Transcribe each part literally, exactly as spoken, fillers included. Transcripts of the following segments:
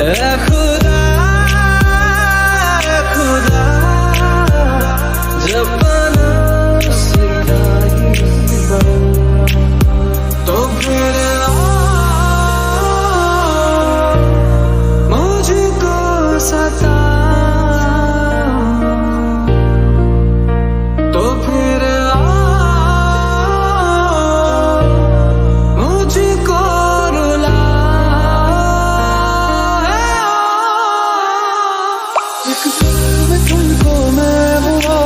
ऐ खुदा ऐ खुदा जब बना सिखाई तो फिर मुझको सता तो फिर मुझको रुला एक पल में तुमको मैं बुला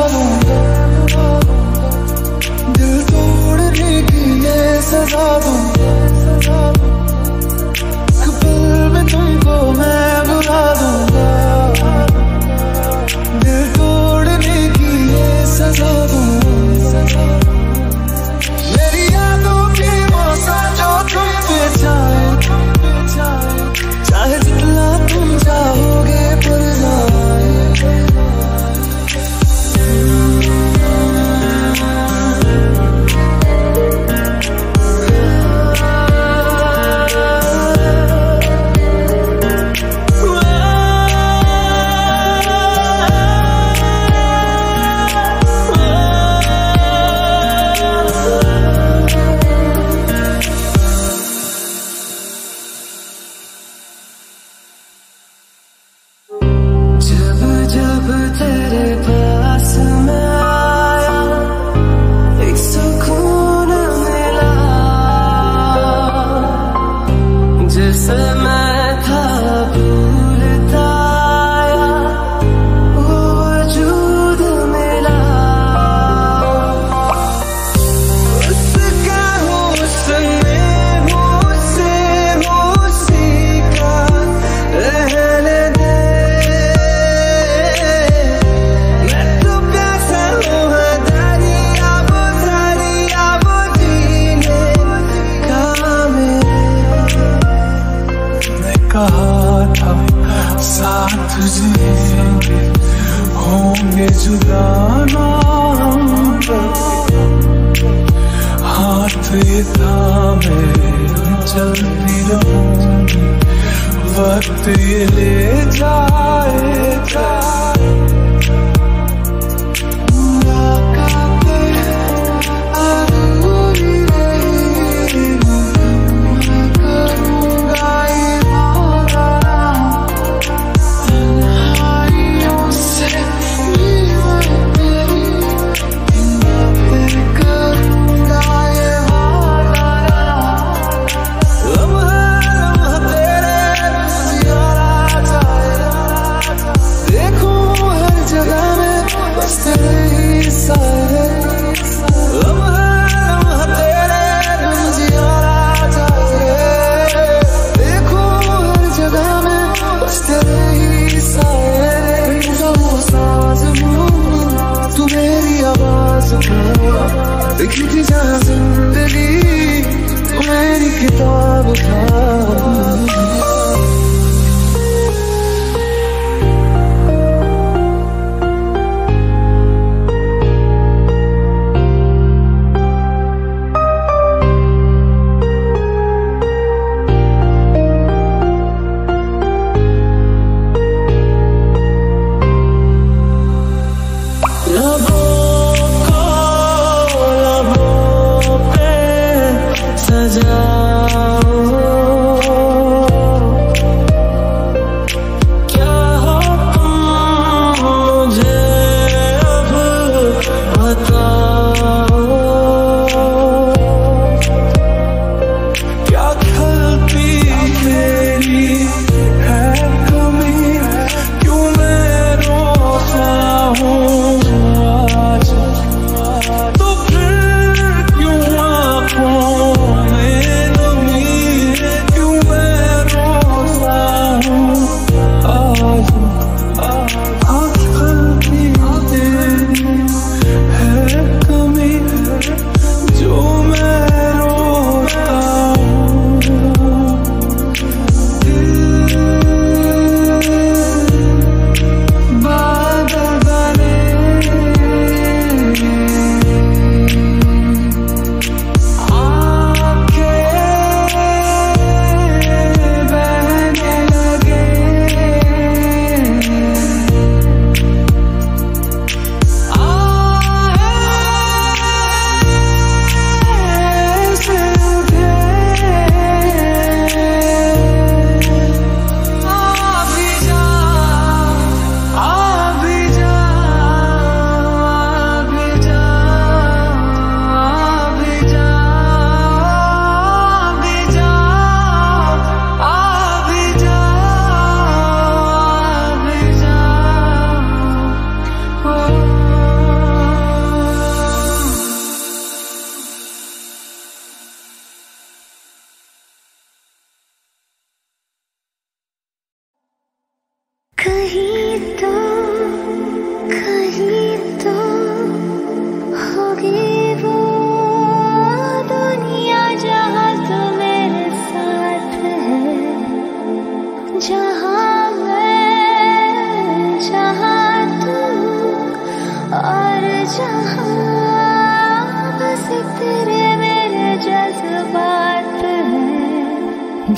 लूंगा दिल तोड़ने की ये सजा दूंगा एक पल में तुमको मैं बुला दूंगा दिल तोड़ने की ये सजा दूंगा मेरी यादों की मौसा जो तुम पे छाए चाहे जितना तुम चाहोगे पर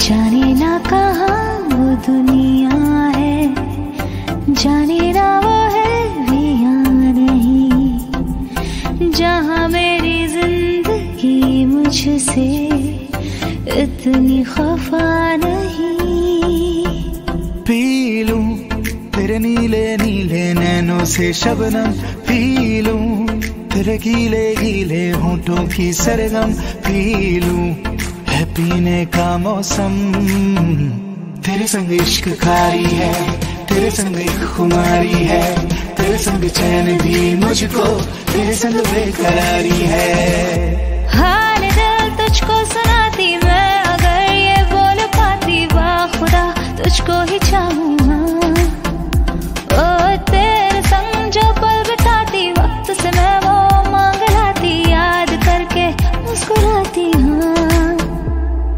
जाने ना कहाँ वो दुनिया है, जाने ना वो है वे यहाँ नहीं, जहाँ मेरी जिंदगी मुझसे इतनी खफा नहीं। पी लूं तेरे नीले नीले नैनों से शबनम, पी लूं तेरे गीले गीले होंठों की सरगम, पी लूं है पीने का मौसम। तेरे संग इश्क कारी है, तेरे संग एक खुमारी है, तेरे संग चैन दी मुझको, तेरे संग बेकरारी है। हाल दिल तुझको सुनाती मैं अगर ये बोल पाती, वाह खुदा तुझको ही चाहूँगा। ओ तेरे संग जो पल बिताती वक्त से मैं वो मांग लाती, याद करके मुस्कुराती हूँ।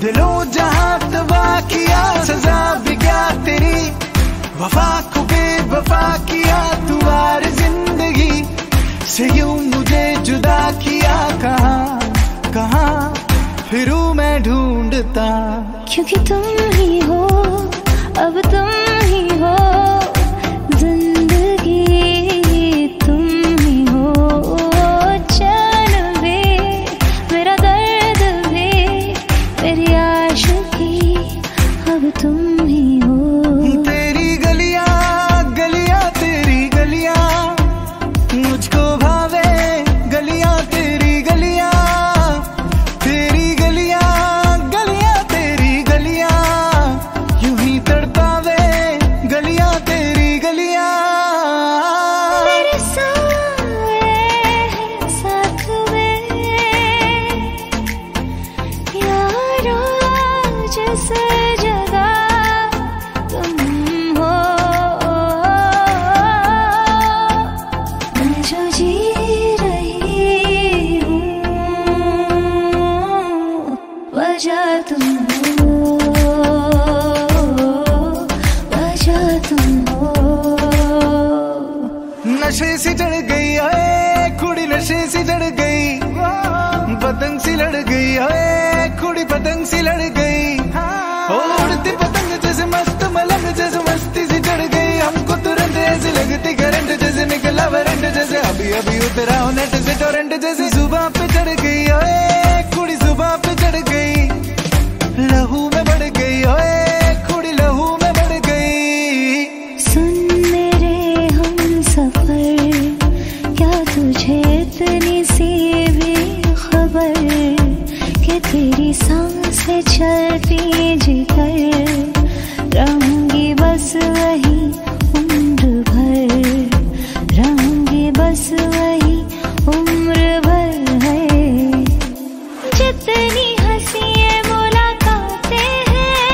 दिलों जहाँ तवा किया, सजा भी क्या तेरी वफा को बेवफा किया। तू आर जिंदगी से यूं मुझे जुदा किया, कहाँ कहाँ फिरूं मैं ढूंढता, क्योंकि तुम ही हो अब तुम ही हो जिंदगी, तुम ही हो चैन भी मेरा दर्द भी मेरी आशिकी, अब तुम ही हो। तेरी गलियां गलियां तेरी गलियां मुझको भावे, गलियां तेरी गलियां, तेरी गलियां गलियां तेरी गलियां यूं ही तड़पावे, गलियां तेरी गलियां। मेरे सारे साथ में यारों जैसे जगह तुम हो, मैं जो जी रही हूँ वजह तुम हो, वजह तुम हो। नशे से चढ़ गई है कुड़ी, नशे से चढ़ गई, पतंग सी लड़ गई है कुड़ी, पतंग सी लड़ गई, उड़ती पतंग जैसे मस्त मलंग जैसे मस्ती से चढ़ गई। हमको तुरंत ऐसे लगती करंट जैसे निकला वरंट, जैसे अभी अभी उतरा हो नेट से टोरेंट जैसे। जुबान पे चढ़ गई ओए कुड़ी, जुबान पे चढ़ गई, लहू में बढ़ गई ओए कुड़ी, लहू में बढ़ गई। सुन मेरे हम सफर, क्या तुझे इतनी सी भी खबर कि तेरी सांसें चलती जिगर, रहूंगी बस वही उम्र भर, रहूंगी बस वही उम्र भर है। जितनी हंसी है मुलाकातें हैं,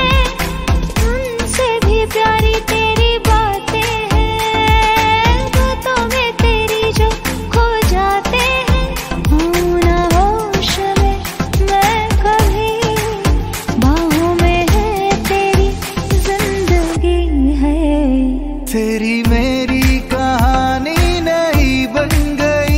उनसे भी प्यारी तेरी बातें हैं, बातों में तेरी जो खो जाते हैं, हूँ ना होश में मैं कभी, बाहों में है तेरी जिंदगी है। तेरी मेरी कहानी नहीं बन गई,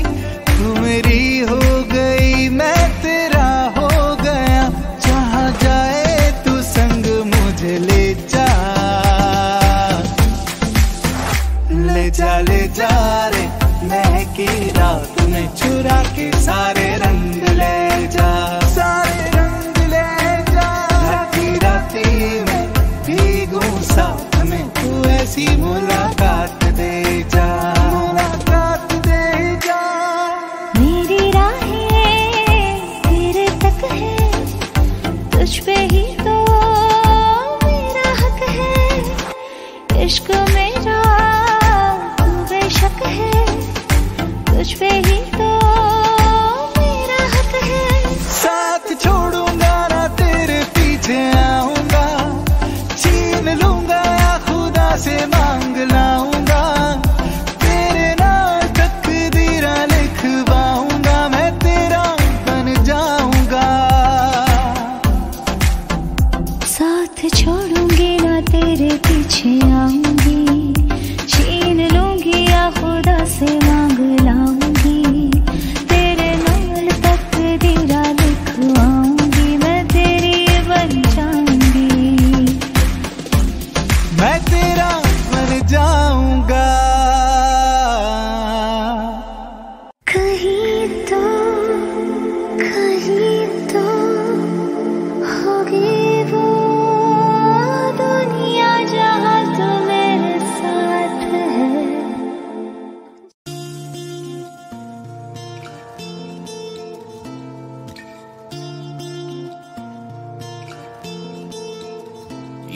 तू मेरी हो गई मैं तेरा हो गया, जहाँ जाए तू संग मुझे ले जा, ले जा ले जा रे महकी रात में चुरा के सारे रंग ले जा, सारे रंग ले जा। राती राती में भीगूं साथ में तू ऐसी पीछे आऊंगी, छीन लूंगी या खुदा से मांग लाऊंगी, तेरे नाम तक तेरा लिखवाऊंगी, मैं तेरी बन जाऊंगी, मैं तेरा बन जाऊंगा। कहीं तो कहीं तो होगी वो दुनिया जहाँ तू मेरे साथ है।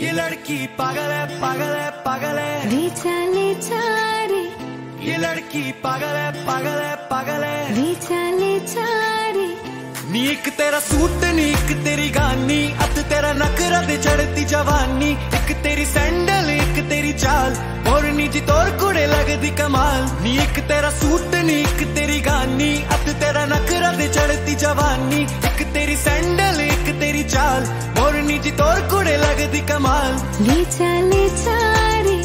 ये लड़की पागल है, पागल है, पागल है, ले जा ले जा रे। ये लड़की पागल है, पागल है, पागल है, ले जा ले जा रे। नी एक तेरा सूट, नी एक तेरी गानी, अत तेरा नखरा दे चढ़ती जवानी, एक तेरी सैंडल, एक तेरी चाल, और नी जी तोर कुड़े लगदी कमाल। नी एक तेरा सूट, नी एक तेरी गानी, अत तेरा नखरा दे चढ़ती जवानी, एक तेरी सैंडल, एक तेरी चाल, और नी जी तोर कुड़े लगदी कमाल। ले जा ले जा रे,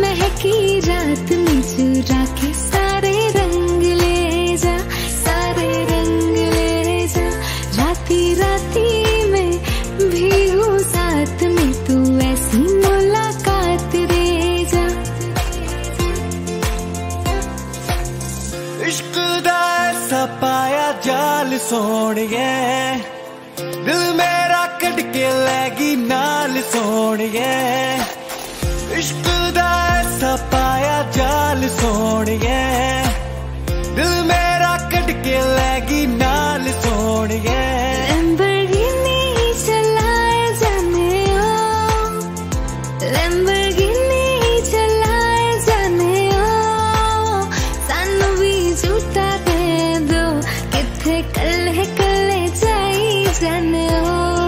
महकी रात में चुरा के सारे रंग ले जा, सारे रंग ले जा, राती राती में भी हूँ साथ में तू, ऐसी मुलाकात दे जा। इश्क दा ऐसा पाया जाल सोनिए, दिल मेरा कट के लगी नाल सोनिए, इश्क दा ऐसा पाया जाल सोनिए, दिल मेरा कट के लगी नाल सोनिए। लैम्बोर्गिनी चलाए जाने ओ, लैम्बोर्गिनी चलाए जाने ओ, सानू भी झूठा दे दो, किथे कल्ले कल्ले जाई जाने ओ।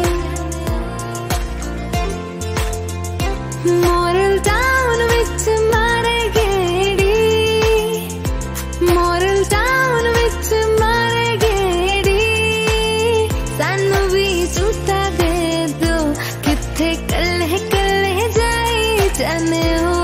मॉरल टाउन विच मारे गेड़ी, मॉरल टाउन विच मारे गेड़ी, सानू भी झूठा दे दो, किथे कल्ले कल्ले जाई जाने ओ।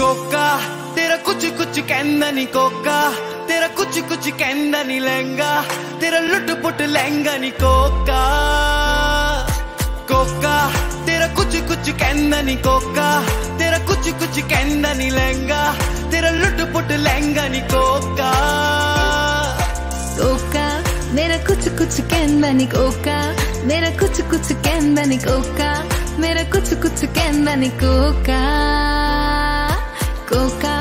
कोका तेरा कुछ कुछ कहना नी, कोका तेरा कुछ कुछ कहना नी, लहंगा तेरा लुट पुट लहंगा नी, कोका कोका तेरा कुछ कुछ कहना नी, कोका तेरा कुछ कुछ कहना नी, लहंगा तेरा लुट पुट लहंगा नी, कोका कोका मेरा कुछ कुछ कहना नी, कोका मेरा कुछ कुछ कहना नी, कोका मेरा कुछ कुछ कहना नी, कोका कोका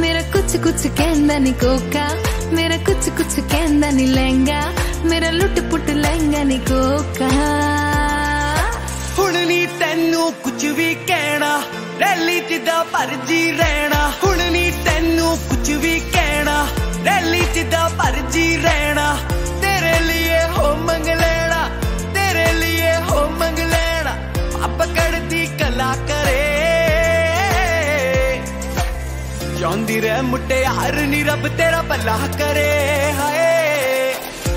मेरा कुछ कुछ कहना नी, कोका मेरा कुछ कुछ कहना नी, लहंगा मेरा लुट पुट लहंगा नी, कोका। हुण नी तैनू कुछ भी कहना, रैली च दा भरजी रहना, हुण नी तैनू कुछ भी कहना, रैली च दा भरजी रहना, तेरे लिए हो मंग लेना, तेरे लिए हो मंग लेना, पकड़ती कला करे जांदी रह मुटियार नी, रब तेरा भला करे हाय,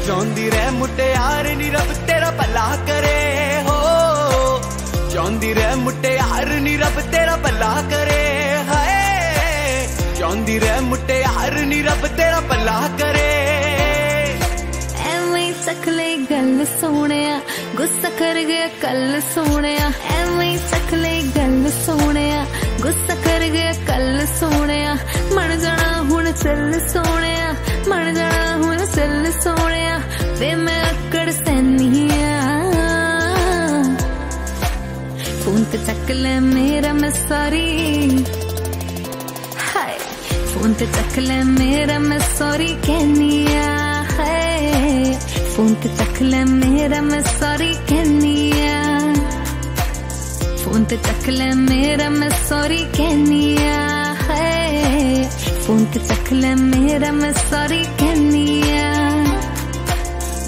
जांदी रह मुटियार नी, रब तेरा भला करे हो, जांदी रह मुटियार नी, रब तेरा भला करे हाय, जांदी रह मुटियार नी, रब तेरा भला करे। एवें सकले गल सोनिया, गुस्सा कर गया कल सोनिया, एवें सकले गल सोनिया, गुस्सा कर गया कल सोनिया, मन जाना हुण चल सोनिया, मन जाना हुण चल सोनिया, वे मैं अकड़ सैनिया, फोन ते चक ले मेरा मैं सॉरी, हाय फोन ते चक ले मेरा मैं सॉरी कहनिया, हाय फोन ते चक ले मेरा मैं सॉरी कहनिया, फोन ते चक ले मेरा मैं सॉरी कहनिया, है फोन ते चक ले मेरा मैं सॉरी कहनिया।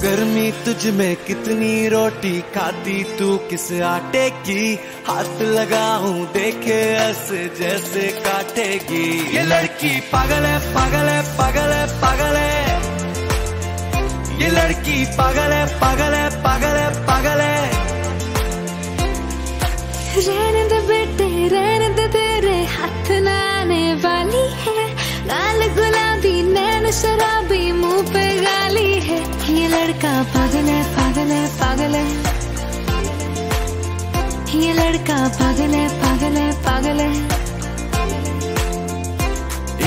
गर्मी तुझ में कितनी रोटी खाती तू, किस आटे की हाथ लगाऊं देखे ऐसे जैसे काटेगी। ये लड़की पागल है, पागल है, पागल है, पागल है, ये लड़की पागल है, पागल है, पागल है, पागल है, रहने दे बेटे रहने दे, तेरे हाथ ना आने वाली है। लाल गुलाबी नैन शराबी मुंह पे गाली है। ये लड़का पागल है पागल है पागल है। ये लड़का पागल है पागल है पागल है।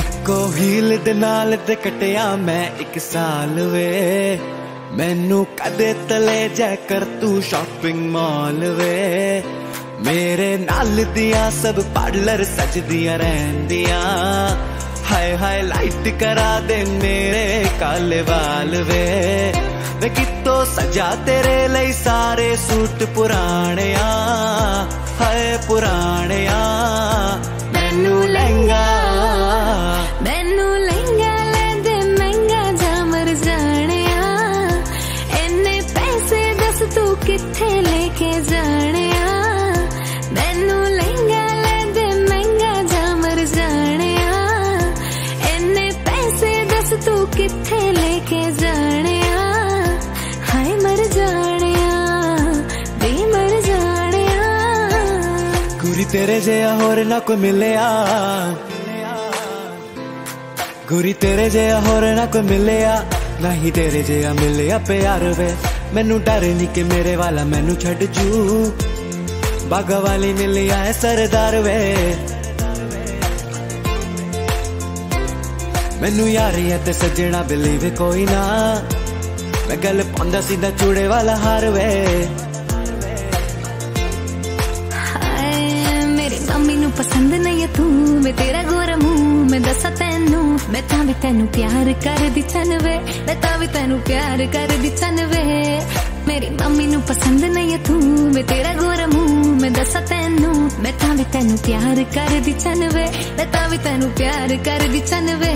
इको हील दे नाल ते कटिया मैं एक साल वे। मैनू कदे तले जा कर तू शॉपिंग मॉल वे। मेरे नाल दिया सब पार्लर सज दिया रहन दिया। हाय हाय लाइट करा दे मेरे काले बाल वे। वे कितो सजा तेरे लिए सारे सूट पुराने आ। हाय पुराने आ मैनू लहंगा मैनू लहंगा ले दे महंगा जामर जाने आ। इन्ने पैसे दस तू किथे लेके जाने आ। मैनू लहंगा ले दे महंगा जामर जाने आ। इन्ने पैसे दस तू किथे लेके जाने आ। हाय मर जाने आ बे मर जाने आ। गुरी तेरे जया होर ना कोई मिले आ। गुरी तेरे जया होर ना कोई मिले आ। ना ही तेरे जया मिले आ प्यार वे। मैनू डर नहीं के मेरे वाला मैनू छड़ जू। बागा वाली मिलिया है सरदार वे। मैनू यारी है ते सजना बिली वे कोई ना। मैं गल पांदा सीधा चूड़े वाला हार वे। हाय मेरी मम्मी नू पसंद नहीं है तू। मैं तेरा गोरा मुंह मैं दसा तेनू। मैं तां भी तेनू प्यार कर दी चन वे। मैं तां भी तेनू प्यार कर दी चन वे। मेरी मम्मी नू पसंद नहीं है तू। मैं तेरा गोरा मुंह मैं दसा तेनू। मैं तां भी तेनू प्यार कर दी चन वे। मैं तां भी तेनू प्यार कर दी चन वे।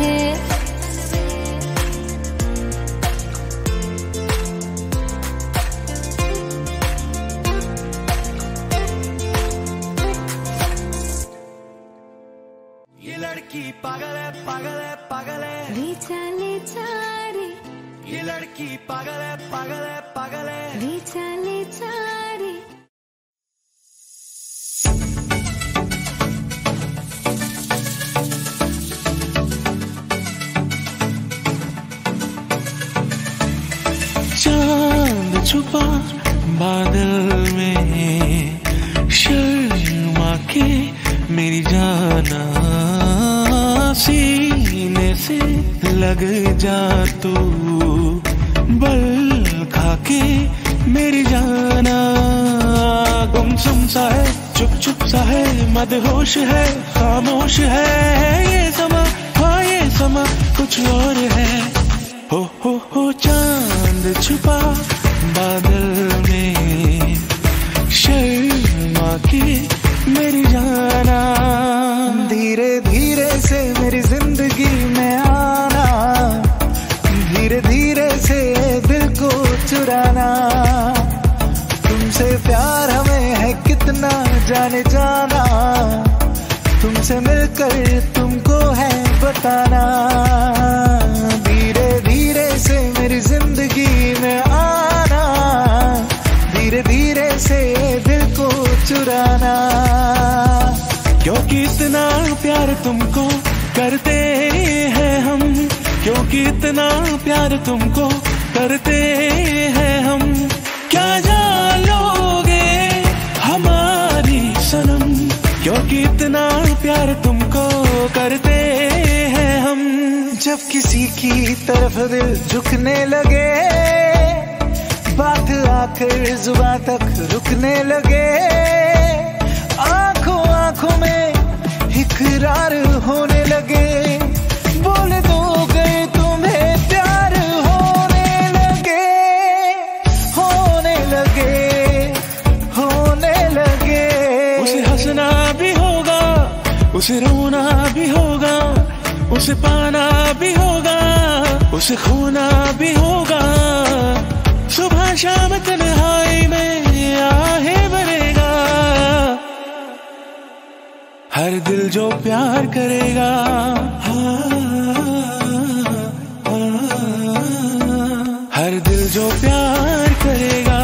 ये लड़की पागल है पागल है पागल है। बेचाले चारे ये लड़की पागल है पागल है पागल है। बेचाले चारे। चांद छुपा बादल में शर्मा के मेरी जाना। सीने से लग जा तू बल खा के मेरी जाना। गुमसुम सा है चुप चुप सा है मदहोश है खामोश है। ये समा हाँ ये समा कुछ और है। हो हो हो चांद छुपा बादल में शर्मा के मेरी जाना। धीरे धीरे से मेरी जिंदगी में आना। धीरे धीरे से दिल को चुराना। तुमसे प्यार हमें है कितना जाने जाना। तुमसे मिलकर तुमको है बताना। धीरे धीरे से मेरी जिंदगी में आना। धीरे धीरे से दिल को चुराना। क्योंकि इतना प्यार तुमको करते हैं हम। क्योंकि इतना प्यार तुमको करते हैं हम। क्या जान लोगे हमारी सनम। क्योंकि इतना प्यार तुमको करते हैं हम। जब किसी की तरफ दिल झुकने लगे। बात आकर जुबां तक रुकने लगे। आंखों आंखों में इकरार होने लगे। बोल दो गए तुम्हें प्यार होने लगे। होने लगे होने लगे। उसे हंसना भी होगा उसे रोना भी होगा। उसे पाना भी होगा उसे खोना भी होगा। सुबह शाम तन्हाई में आहे भरेगा। हर दिल जो प्यार करेगा हर दिल जो प्यार करेगा।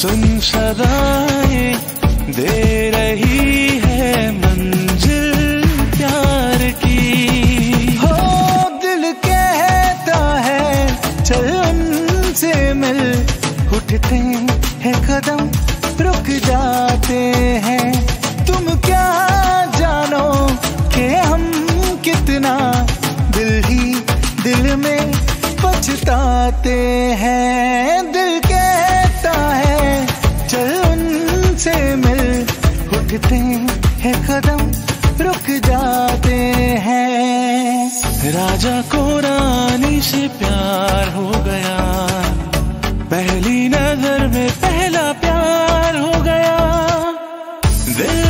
सुन सदाएं दे रही है मंजिल प्यार की। हो दिल कहता है चल उनसे मिल, उठते हैं कदम रुक जाते हैं। तुम क्या जानो कि हम कितना दिल ही दिल में पछताते हैं। दिल कहता है चल उनसे मिल, उठते हैं कदम रुक जाते हैं। राजा को रानी से प्यार हो गया, पहली नजर में पहला प्यार हो गया। दिल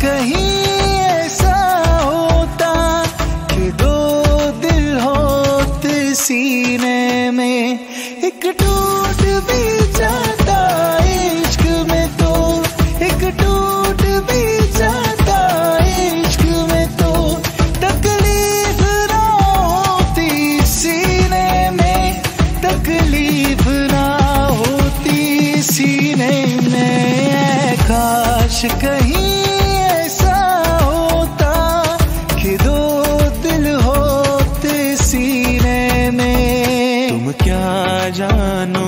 कहीं ऐसा होता कि दो दिल होते सीने में, एक टूट भी जाता इश्क में तो, एक टूट भी जाता इश्क में तो, तकलीफ ना होती सीने में, तकलीफ ना होती सीने में। काश कहीं क्या जानो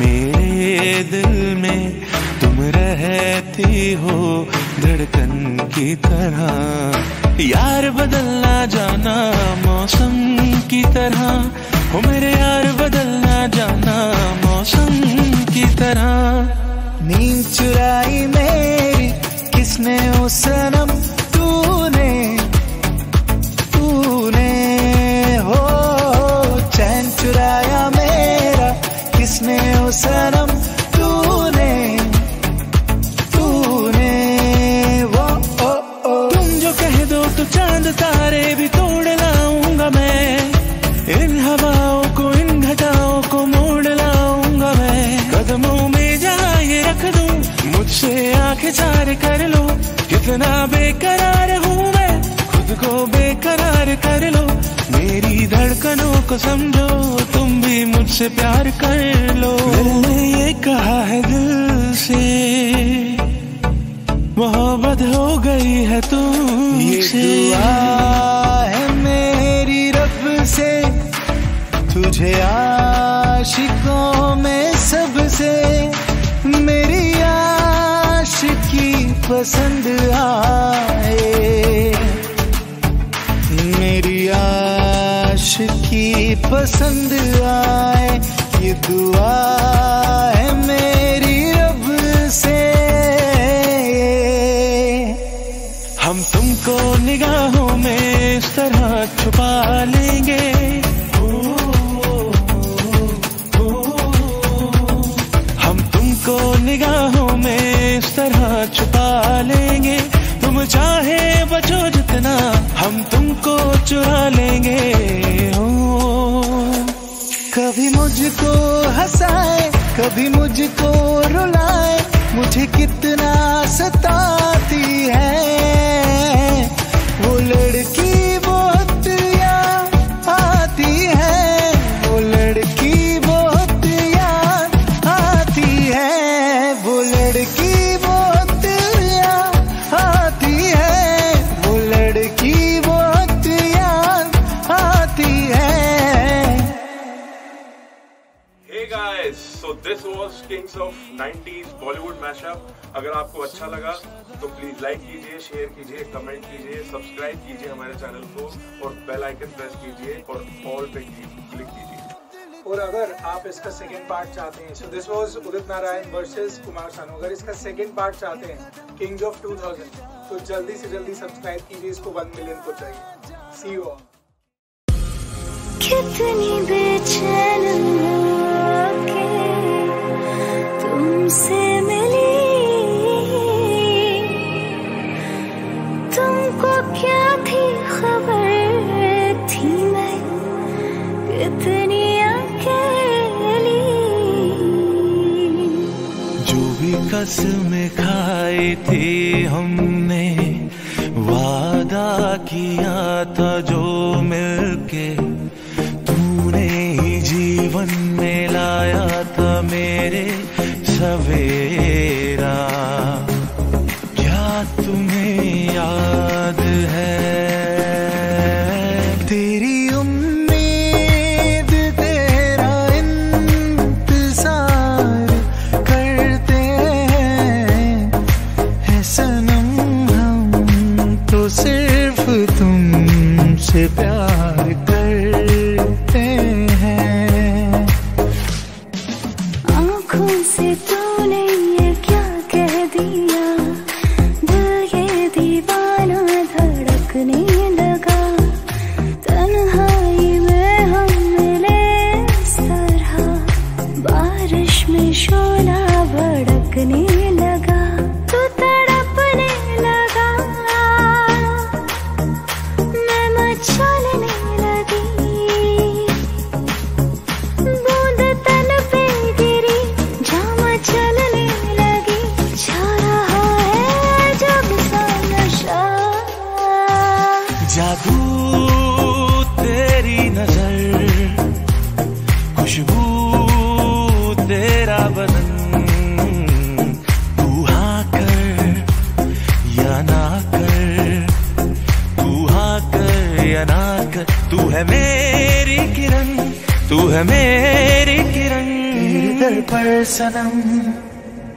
मेरे दिल में तुम रहती हो धड़कन की तरह। यार बदलना जाना मौसम की तरह, हो मेरे यार बदलना जाना मौसम की तरह। नींद चुराई मेरी किसने ओ सनम, तूने तूने हो चैन चुराया किसने ओ सनम, तूने तूने वो ओ ओ। तुम जो कह दो तो चांद तारे भी तोड़ लाऊंगा मैं, इन हवाओं को इन घटाओं को मोड़ लाऊंगा मैं। कदमों में जहाँ ये रख दूं मुझसे आंखें चार कर लो, कितना बेकरार हूँ मैं खुद को बेकरार कर लो। मेरी धड़कनों को समझो तुम भी मुझसे प्यार कर लो। मैंने ये कहा है दिल से मोहब्बत हो गई है तुमसे। ये दुआ है मेरी रब से तुझे आशिकों में सबसे, मेरी आशिकी पसंद आए, मेरी आशिकी पसंद आए। ये दुआ है मेरी रब से। हम तुमको निगाहों में इस तरह छुपा लेंगे, हम तुमको निगाहों में इस तरह छुपा लेंगे। तुम चाहे बचो जितना हम तुमको चुरा लेंगे। हो कभी मुझको हंसाए कभी मुझको रुलाए, मुझे कितना सताती है वो लड़की बहुत याद आती है, वो लड़की बहुत याद आती है, वो लड़की बहुत याद आती है, वो लड़की बहुत याद आती है। Hey guys, so this was Kings of nineties Bollywood mashup. अगर आपको अच्छा लगा तो प्लीज लाइक कीजिए, शेयर कीजिए, कमेंट कीजिए, सब्सक्राइब कीजिए हमारे चैनल को और बेल आइकन प्रेस कीजिए और ऑल पे क्लिक कीजिए। और अगर आप इसका सेकंड पार्ट चाहते हैं, so this was Udit Narayan versus Kumar Sanu, अगर इसका सेकंड पार्ट चाहते हैं किंग्स ऑफ टू थाउज़ेंड, तो जल्दी से जल्दी सब्सक्राइब कीजिए, इसको वन मिलियन को चाहिए। See you all. कितनी बेचैन के तुमसे मिली, तुमको क्या थी खबर थी मैं इतनी अकेली। जो भी कसमें खाई थी हमने, वादा किया था जो मिलके, तूने ही जीवन में लाया था मेरे सवेरा। क्या तुम्हें याद है तेरी उम्मीद, तेरा इंतजार करते हैं है सनम हम, तो सिर्फ तुमसे प्यार करते हैं। आँखों से तूने ये क्या कह दिया, दिल ये दीवाना धड़कने लगा। तन्हाई में हम मिले इस तरह, बारिश में शोला भड़कने लगा, तू तड़पने लगा, मैं मचलने लगी। बूंद तन पे गिरी, जा मचलने लगी, छा रहा है जब सा नशा। जादू तेरी नजर, खुशबू तेरा बदन, तू हाँ कर या ना कर, तू हाँ कर या ना कर, तू है मेरी किरण, तू है मेरी किरण। तेरे दर पर सनम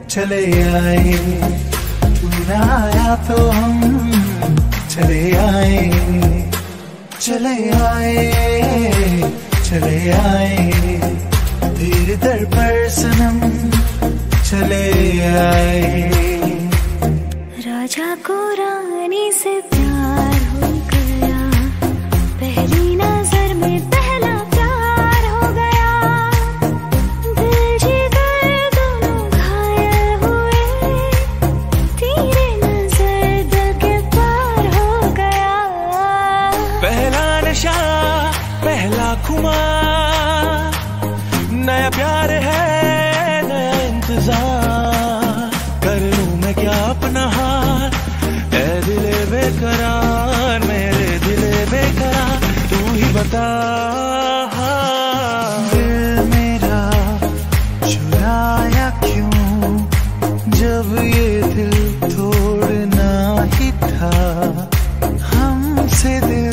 चले आए, तू ना आया तो हम चले आए, चले आए, चले आए, तेरे दर पर सनम चले आए। राजा को रानी से प्यार हो गया, पहली नजर में पहला प्यार हो गया। दिल जीकर दोनों घायल हुए, तेरे नजर दिल के पार हो गया। पहला नशा, पहला खुमार, नया प्यार है नया इंतजार। कर लूं मैं क्या अपना हार, ऐ दिले बेकरार, मेरे दिले बेकरार, तू ही बता। दिल मेरा चुराया क्यों, जब ये दिल तोड़ना ही था, हमसे दिल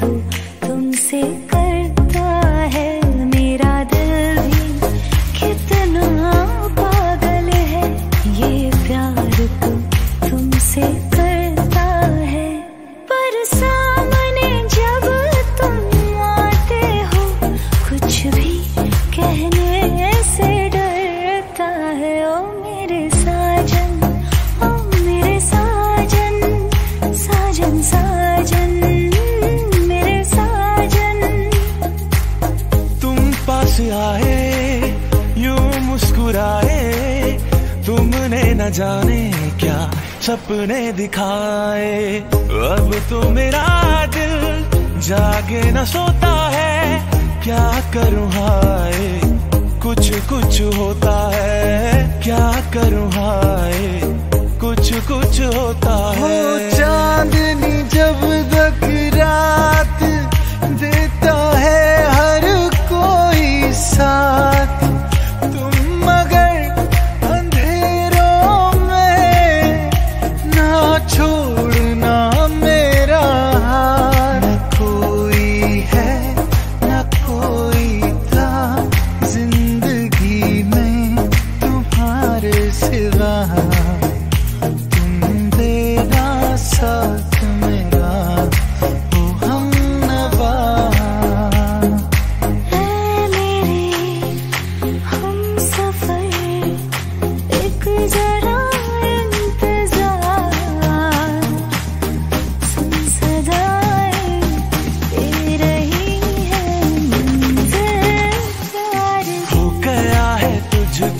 तो तुमसे करता है। मेरा दिल भी कितना पागल है, ये प्यार तो तुमसे करता है। पर सामने जब तुम आते हो, कुछ भी कहने से डरता है। ओ मेरे साजन, ओ मेरे साजन, साजन साजन, आए यूं मुस्कुराए, तुमने न जाने क्या सपने दिखाए। अब तो मेरा दिल जागे न सोता है, क्या करूँ हाय, कुछ कुछ होता है, क्या करूँ हाय, कुछ कुछ होता है। चांदनी जब तक रात देता है हर कोई साथ, तुम मगर अंधेरों में ना छोड़ना मेरा हाथ। न कोई है न कोई था जिंदगी में तुम्हारे सिवा, तुम तेरा साथ मेरा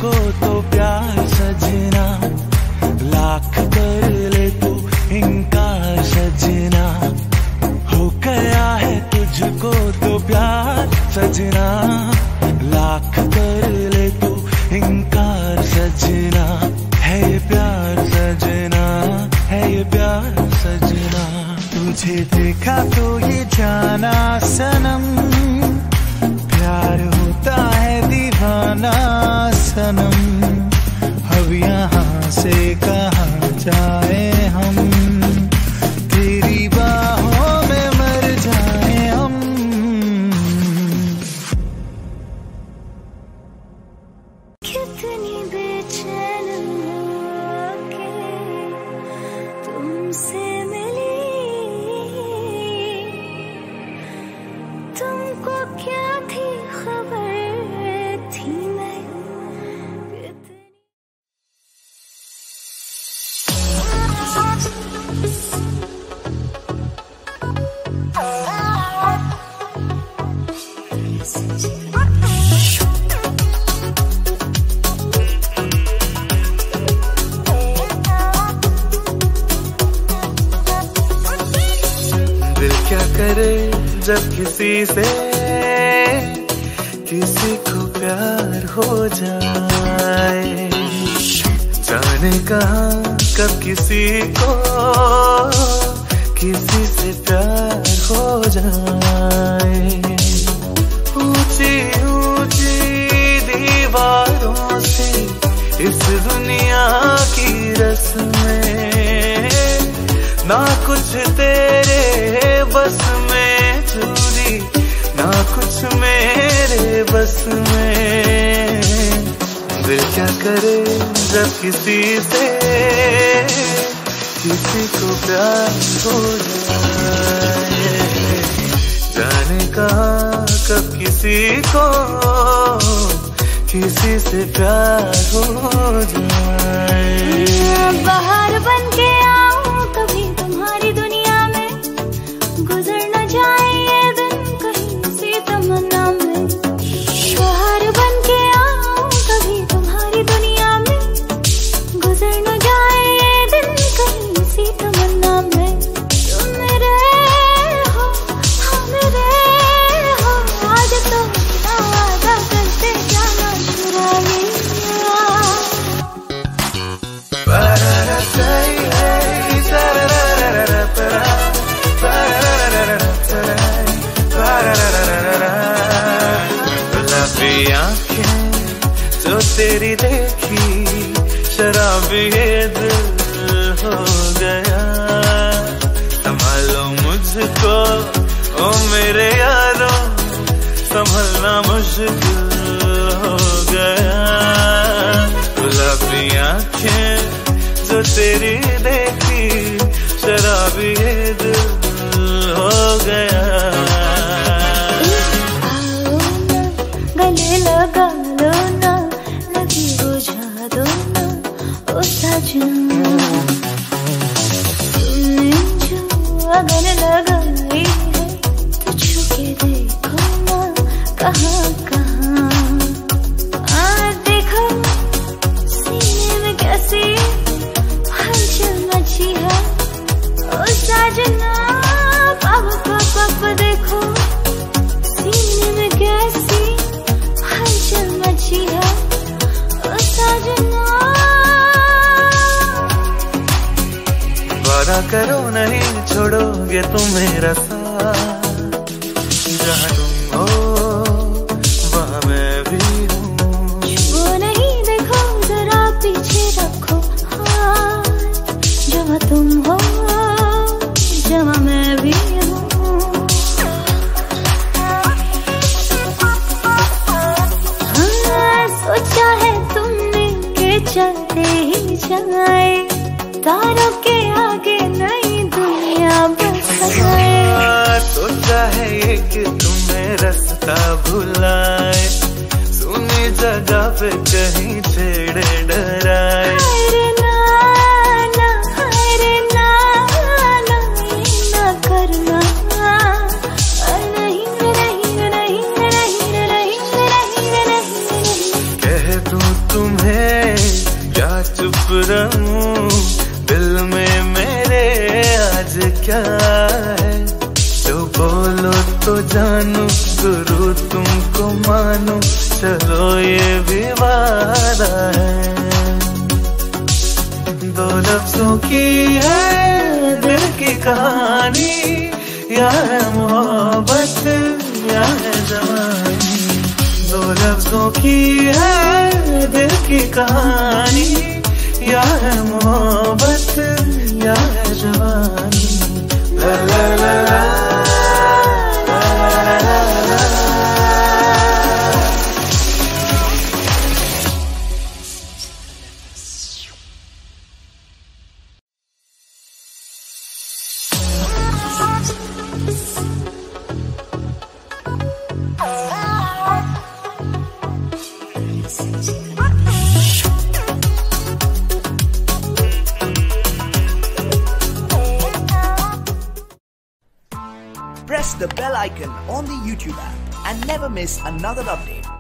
को। तो प्यार सजना लाख कर ले तू इनका सजना, हो गया है तुझको तो प्यार सजना। लाख कर ले तू इनका सजना, है ये प्यार सजना, है ये प्यार सजना। तुझे देखा तो ये जाना सनम, प्यार होता है दीवाना सनम। अब यहाँ से कहाँ जाए हम, तेरी बाहों में मर जाए हम। कितनी बेचैन होके तुमसे मिली, तुमको क्या थी खबर थी मैं। दिल क्या करे जब किसी से किसी को प्यार हो जाए। जाने कहाँ कब किसी को किसी से प्यार हो जाए। ऊंची ऊंची दीवारों से इस दुनिया की रस्में, ना कुछ तेरे बस में चूड़ी, ना कुछ मेरे बस में। दिल क्या करे जब किसी से किसी को प्यार हो जाए। जाने कहाँ कब किसी को किसी से प्यार हो जाए। बाहर बन के आऊं कभी तुम्हारी दुनिया में, गुजर न जाए ये दिन कहीं से तमन्ना में। बाहर बन के आऊं कभी तुम्हारी दुनिया में, गुजर न जाए ये दिन कहीं सी तमन्ना में। तुम मेरे हो हम मेरे हो, आज तो वादा करते जाना चुराने। गुलाबी आँखें जो तेरी देखी, शराबी दिल हो गया। संभालो मुझको ओ मेरे यारों, संभलना मुश्किल हो गया। गुलाबी आँखें जो तेरी देखी, शराबी दिल हो गया। आओ ना गले लगा लो ना, लगी बुझा दो ना ओ सजना। अगर लगाई है तो छुके देखो ना कहाँ कहाँ। आ देखो सीने में कैसी हलचल मची है ओ साजना। पाप पाप देखो सीने में कैसी हलचल मची है ओ साजना। वादा करो नहीं छोड़ोगे तुम मेरा साथ, जहाँ तुम हो वहाँ मैं भी हूँ। वो नहीं देखो जरा पीछे रखो हाथ, जहाँ तुम हो जहाँ मैं भी हूँ। हाँ सोचा है तुमने के चलते ही जाए, तारों के आगे नई दुनिया बनाए। सोचा है ये कि तुम्हें रास्ता भुलाए, सुनी जगह पे कहीं छेड़े डराए। हाय ना ना हाय ना ना, ये ना करना नहीं नहीं नहीं नहीं नहीं नहीं। कह दूं तुम्हें या चुप खुरम दिल में मेरे आज क्या है, जो बोलो तो जानू गुरु तुमको मानो, चलो ये भी वादा है। दो लफ्जों की है दिल की कहानी, या है मोहब्बत या है जवानी। दो लफ्जों की है दिल की कहानी, या है मोहब्बत या है जवानी। ला ला ला ला। Press the bell icon on the YouTube app and never miss another update.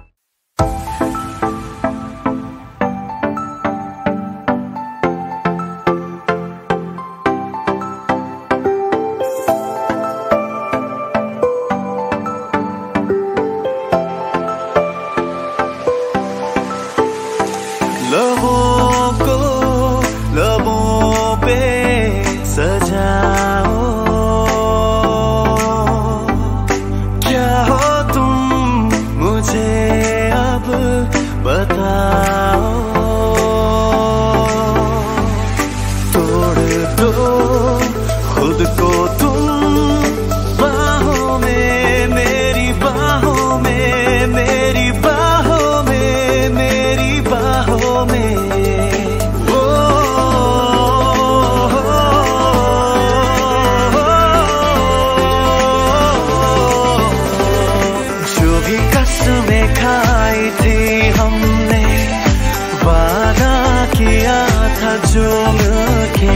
जो मुझे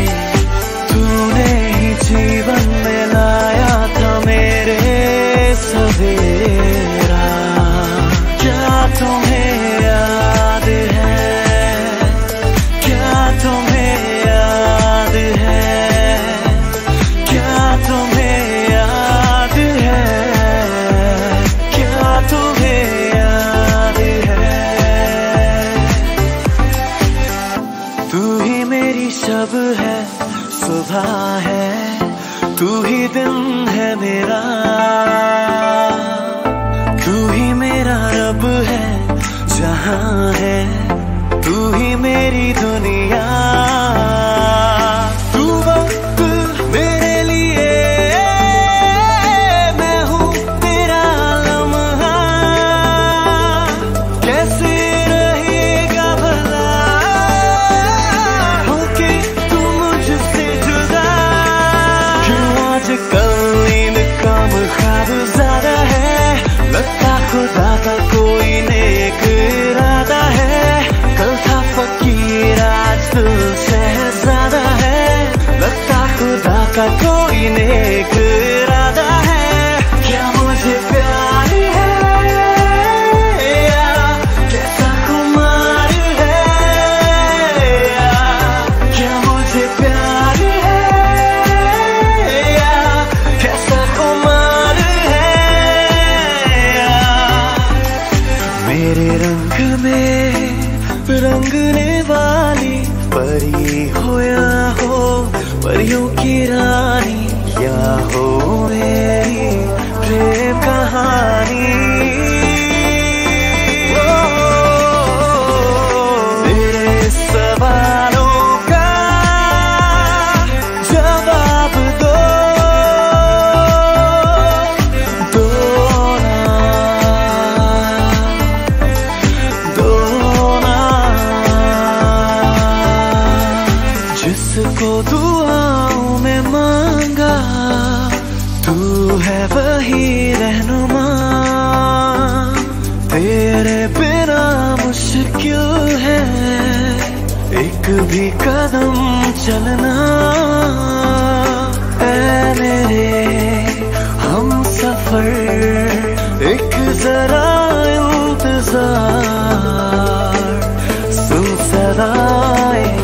तूने ही जीवन में लाया था मेरे सवेरा, क्या तुम्हें याद है, क्या तुम्हें याद है, क्या तुम्हें याद है, क्या तुम्हें याद है। तू ही शब है सुबह है, तू ही दिन है मेरा, तू ही मेरा रब है जहां है, तू ही मेरी दुनिया। तू वक्त मेरे लिए, मैं हूँ तेरा लम्हा, कैसे रहेगा भला ज़्यादा है, लगता खुदा का कोई नेक इरादा है, कल था फकीर आज दिल शहज़ादा है, लगता खुदा का कोई नेक इरादा है, क्या मुझे प्यार है या कैसा खुमार है या, क्या मुझे प्यार है या कैसा खुमार। मेरे रंग में रंगने वाली परी हो या हो परियों की रानी, या हो मेरी प्रेम कहानी। मेरे सवालों का जवाब दो, जिसको दुआओं में मांगा तू है वही रहनुमा, तेरे बिना मुश्किल है एक भी कदम चलना। ऐ मेरे हम सफर एक जरा इंतजार, सुन सदाएं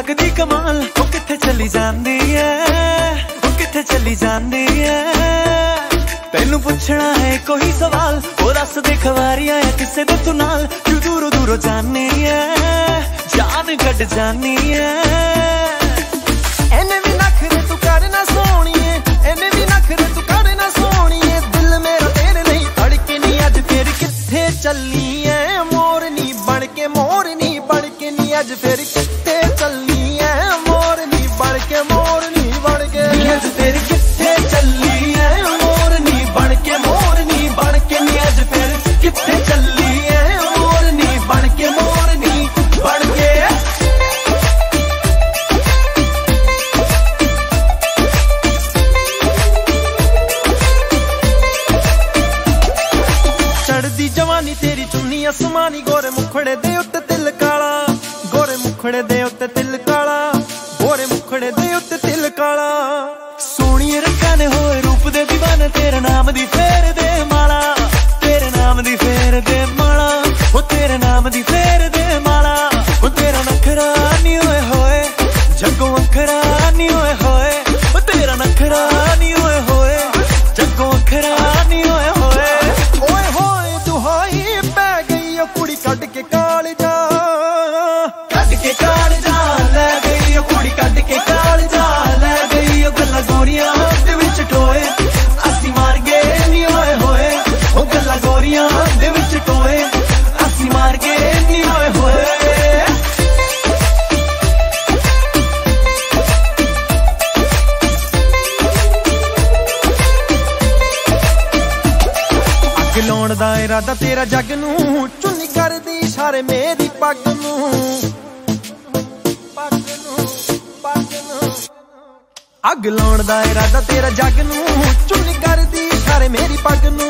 लगदी कमाल, ओ किथे चली जांदी है, ओ किथे चली जांदी है। तेनू पूछना है कोई सवाल, ओ रस दे खवारिया है किसे दे तू नाल। क्यों दूरों दूरों जानी है, जान कट जानी है। एने भी नखरे तू कर ना सोनिए, एने भी नखरे तू कर ना सोनिए। दिल मेरा तेरे नहीं धड़कनी, अज तेरी किथे चली है। मोरनी बन के मोरनी बन के नी अज फेर किथे चली है। मोरनी बन के मोरनी बन के नी अज फेर किथे चली है। मोरनी बन के मोरनी बन के नी अज फेर किथे चली है। मोरनी बन के मोरनी बन के। चढ़दी जवानी तेरी चुन्नी आसमानी, गोरे मुखड़े दे उत्ते तिल काला, गोरे मुखड़े दे उत्ते तिल काला, गोरे मुखड़े दे उत्ते तिल काला। सोनिए रंगां ने होए रूप दे दीवाने, तेरे नाम दी फेर दे माला, तेरे नाम दी फेर दे माला, ओ तेरे नाम दी फेर दे माला। ओ तेरा नखरा नी होए होए जग्गों अखरा नी होए होए। ओ तेरा नखरा नी होए होए जग्गों अखरा नी होए होए। ओए होए दुहाई पै गई ओ कुड़ी कट के काल जा, के काल जा ले गई ओ कुड़ी कट के काल जा ले गई। ओ गल्ला गोरिया दे विच टोए असी मार गे नी होए होए। ओ गल्ला गोरिया दे विच टोए असी मार गे नी होए होए। अग लाउण दा इरादा तेरा जग नू, चुन्नी करदी इशारे मेरी पग नू। अग लाउण दा इरादा तेरा जग नू, चुन्नी करदी इशारे मेरी पग नू।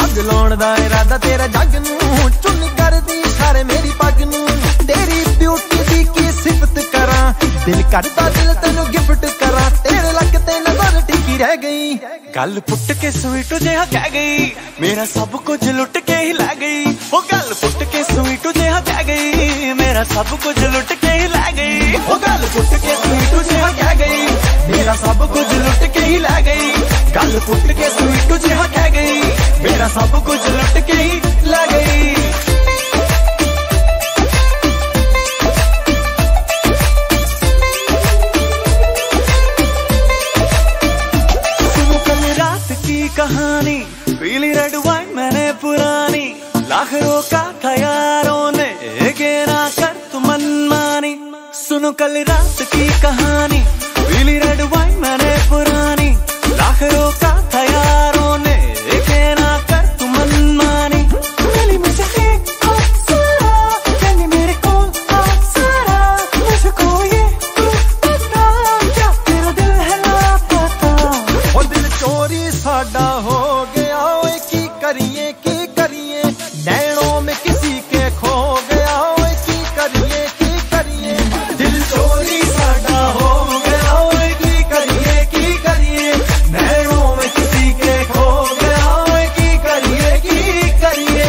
अग लाउण दा इरादा तेरा जग नू, चुन्नी करदी इशारे मेरी पग नू। तेरी ब्यूटी दी की सिफत करा, दिल करदा दिल तेनू गिफ्ट करा। तेरे लग ते नजर टिकी रह गई, गल पुट के स्वीटू जिहा कह गई। मेरा सब कुछ लुट के ही लै गई, ओ गल पुट के स्वीटू जिहा कह गई। मेरा सब कुछ लुट के ही लै गई, ओ गल पुट के स्वीटू जिहा कह गई। मेरा सब कुछ लुट के ही लै गई, गल पुट के स्वीटू जिहा कह गई। मेरा सब कुछ लुट के ही लै गई। सुनो कल रात की कहानी, पीली रेड वाइन मैंने पुरानी। लाख रोका था यारों ने ना कर तू मनमानी। सुनो कल रात की कहानी, पीली रेड वाइन मैंने पुरानी। लाख रोका था यारों ने ना कर तू मनमानी। मिली मुझे एक अप्सरा, कहने मेरे कोल अप्सरा। मुझको ये तू बता, क्या तेरा दिल है लापता। ओ दिल चोरी साडा हो गया, ओए की करिए की करिए। नैनों में किसी के खो गया, ओए की करिए की करिए। दिल चोरी साडा हो गया, ओए की करिए की करिए। नैनों में किसी के खो गया, ओए की करिए की करिए।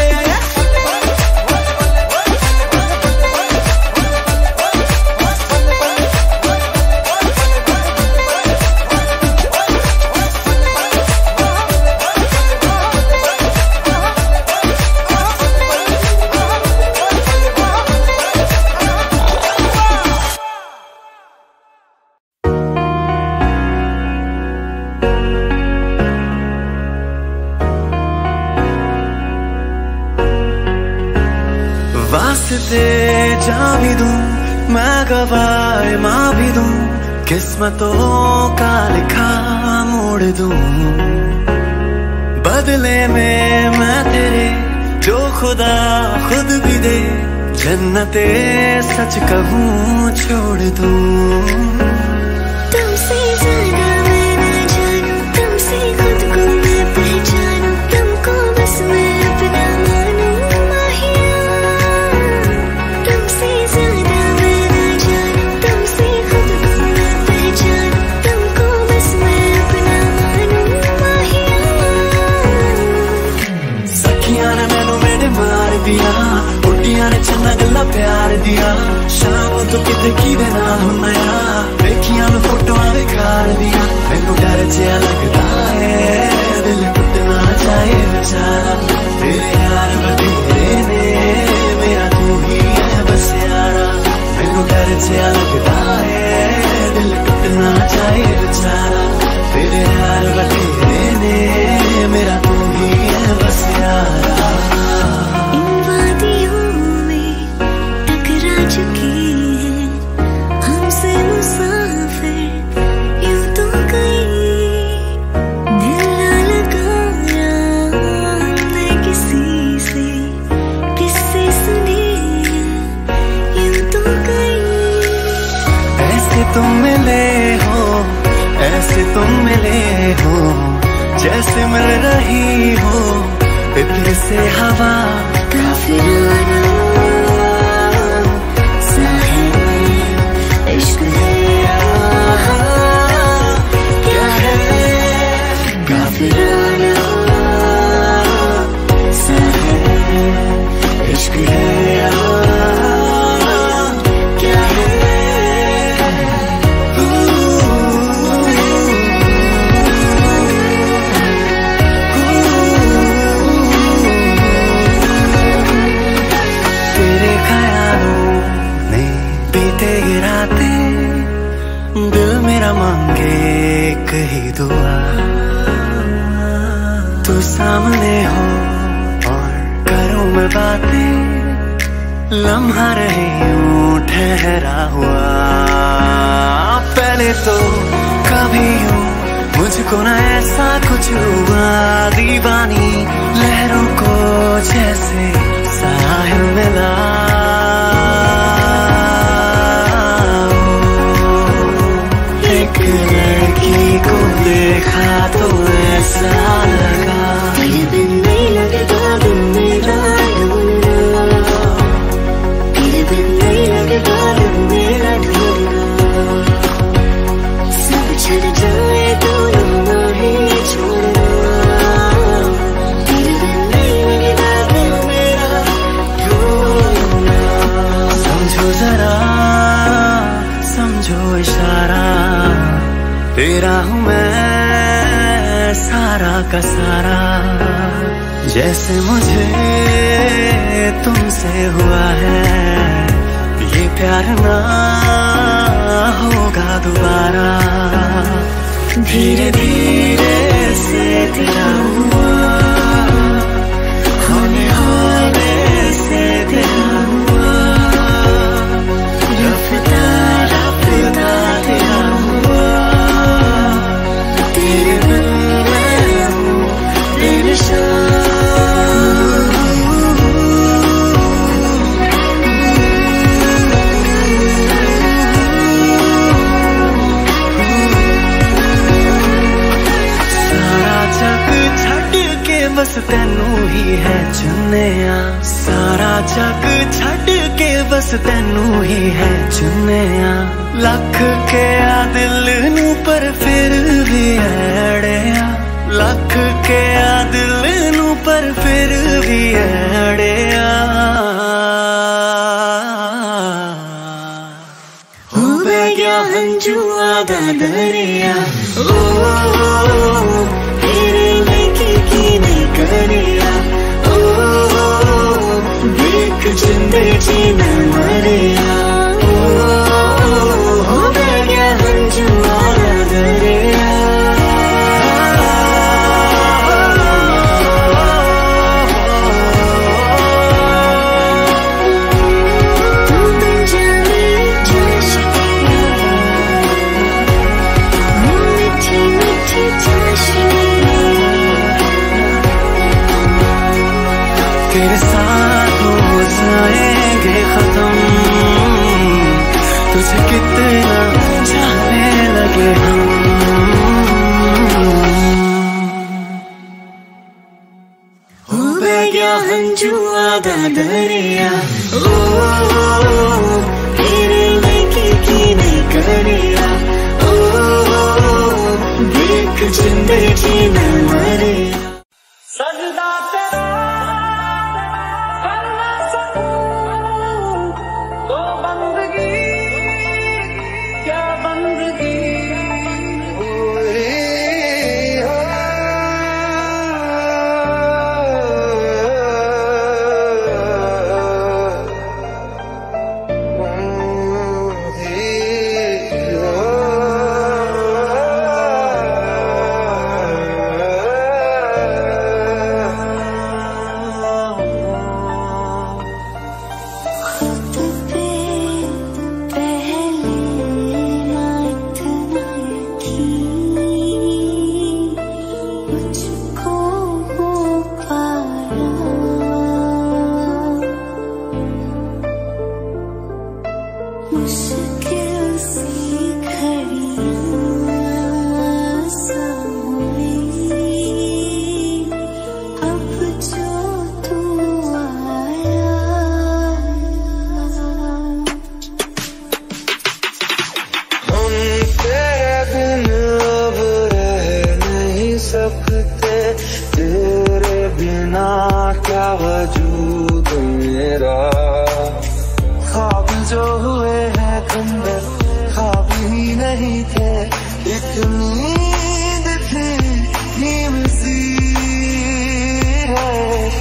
जा भी दूं मैं गवाए माँ भी दूं, किस्मतों का लिखा मोड़ दूं। बदले में मैं तेरे जो खुदा खुद भी दे, जन्नते सच कहूँ छोड़ दूं। तुमसे जाना मैं ना जानूं, तुमसे खुद को मैं पहचानूं। तुमको बस मैं अपना मानूं। उड़िया ने चन्ना गल्ला प्यार दिया, शाम तो कित की देना। जाना तेरे यार बतेरे ने मेरा तू ही है बस यारा, मेनू डर जिया लगदा है दिल टूटना चाहिए बेचारा, तेरे यार बतेरे ने मेरा तू ही है बस यारा। इन वादियों में टकरा चुकी है हमसे मुसाफिर यूं तो गई, दिल ना लगाया हमने किसी से, किससे सुनी है यूं तो गई। ऐसे तुम मिले हो, ऐसे तुम मिले हो, जैसे मिल रही हो इतने से हवा काफिराना कही दुआ, तू सामने हो और करूं मैं बातें, लम्हा रहे यूं ठहरा हुआ। पहले तो कभी यूं मुझको ना ऐसा कुछ हुआ, दीवानी लहरों को जैसे साहिल मिला, को देखा तो ऐसा लगा फिर बिन नहीं लगेगा दिन मेरा ढूंढना, फिर बिन नहीं लगेगा दिन मेरा ढूंढना, सब छूट जाए तो ना ही छोड़ना, फिर बिन नहीं लगेगा दिन मेरा ढूंढना। समझो जरा, समझो इशारा, तेरा हूँ मैं सारा का सारा, जैसे मुझे तुमसे हुआ है ये प्यार ना होगा दोबारा। धीरे धीरे से तेरा हुआ होने होने से तेरा हुआ, रफ्ता रफ्ता तेरा हुआ, तेरे बिन मैं हूँ बेनिशान। सारा जग छड़ के बस तैनू ही है चुनिया, सारा जग छड़ के बस तैनू ही है चुनिया, लख के आ दिल नू पर फिर भी अड़िया, लख के आ दिल नू पर फिर भी अड़िया। हो बह गया हंजू आधा दरिया, ओ तेरे लेके की नहीं करिया, ओ देख जिंदे जीना मरिया, हो बह गया हंजू आधा दरिया। तेरे साथ हो जाएंगे खत्म, तुझे कितना जाने लगे हम, हो बह गया हंजू आधा दरिया, ओ तेरे लेके की नहीं करिया, ओ देख जिंदगी न मरिया। सजदा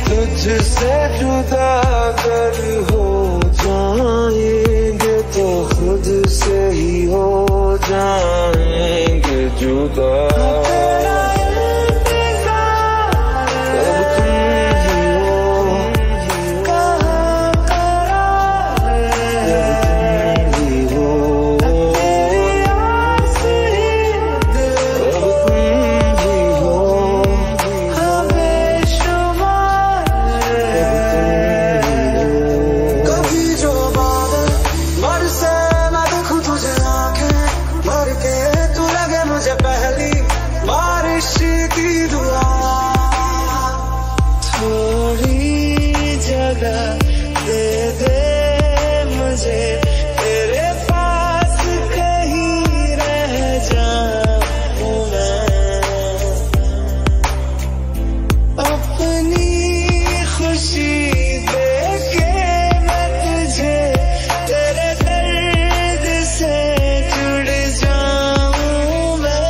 तुझसे जुदा कर हो जाएंगे तो खुद से ही हो जाएंगे जुदा। अब तुम ही हो कहाँ करा अब तुम ही हो अब तुम ही हो बेशुमार। कभी जो बादल बरसे मैं देखूं तुझे आंखें भर के तू लगे मुझे पहली बारिश की दुआ। थोड़ी जगह दे दे मुझे तेरे पास कहीं रह जाऊं मैं। अपनी खुशी देके मैं तुझे तेरे दर्द से जुड़ जाऊं मैं।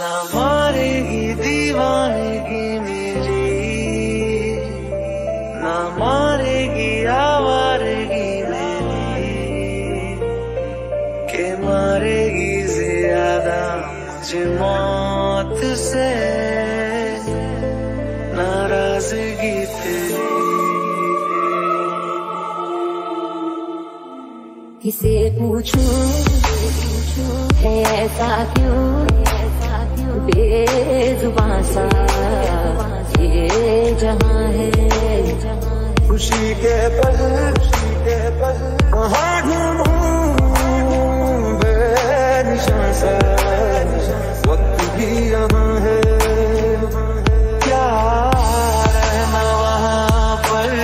ना मारेगी दीवानगी मेरी ना मारेगी आवारगी मेरी के मारेगी ज्यादा मुझे मौत से नाराजगी तेरी। किसे पूछूं है ऐसा क्यों बेजुबां सा ये जहां है। खुशी के पल खुशी के पल कहाँ घूमूं बेनिशां सा वक्त भी यहाँ है। क्या रहना वहाँ पर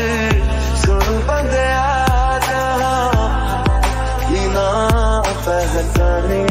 सुन बन गया जहाँ कि ना पहचाने।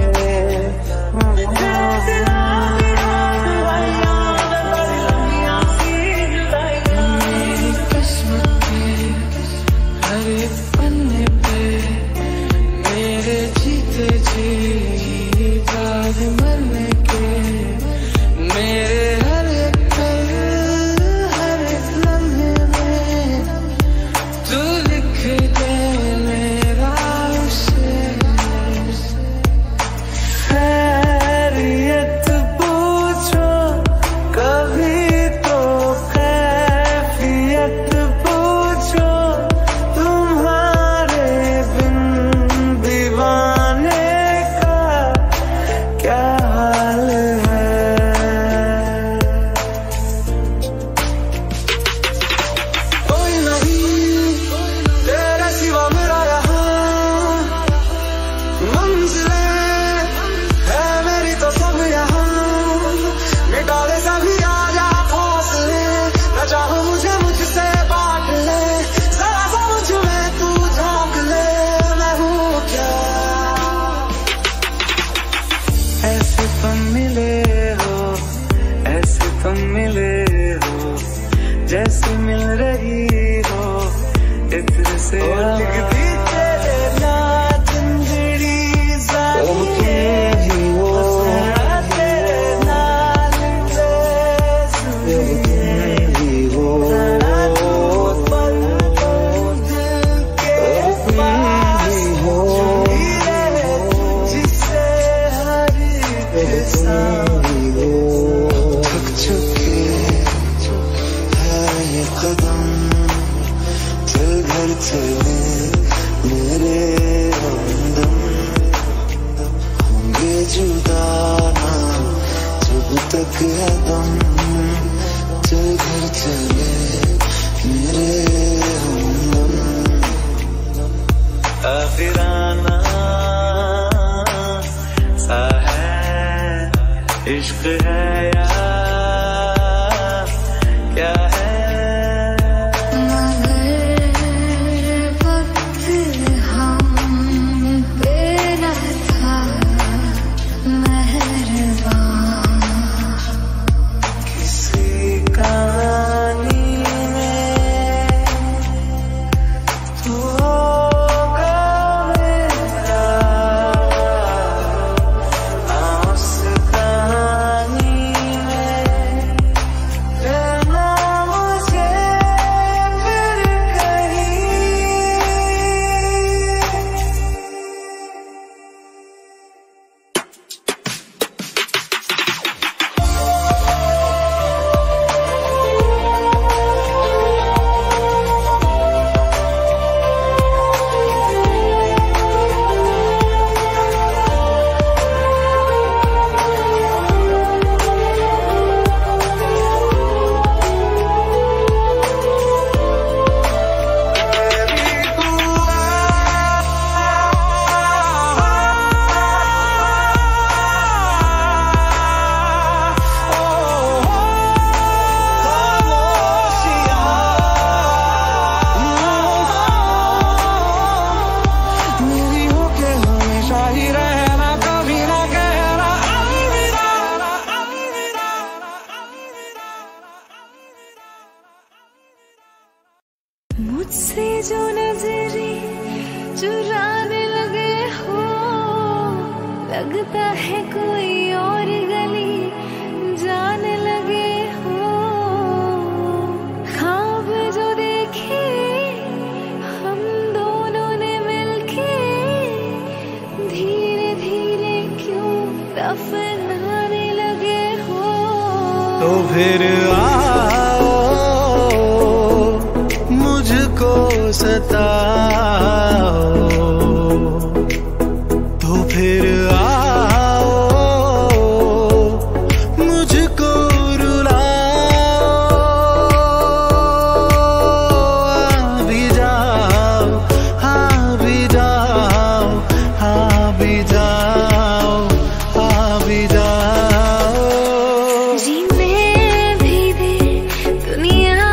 जैसे मिल रही हो इत्र से लिखती तेरे नाम जिंदड़ी जाने हो तेरे नाम जिंदड़ी हो पल पल दिल के पास जुड़ी रहे जिससे हर इंसान छुप छुप के चले मेरे हमदम, होंगे जुदा ना जब तक है दम। चल घर चले मेरे हमदम, आखिराना सा है इश्क है या क्या है। मुझसे जो नजरे चुराने लगे हो, लगता है कोई और गली जाने लगे हो। ख्वाब जो देखे हम दोनों ने मिलके, धीरे धीरे क्यों दफनाने लगे हो। तो फिर सताओ तो फिर आओ मुझको रुलाओ। आ भी जाओ, आ भी जाओ, आ भी जाओ, आ भी जाओ। जीने भी दे दुनिया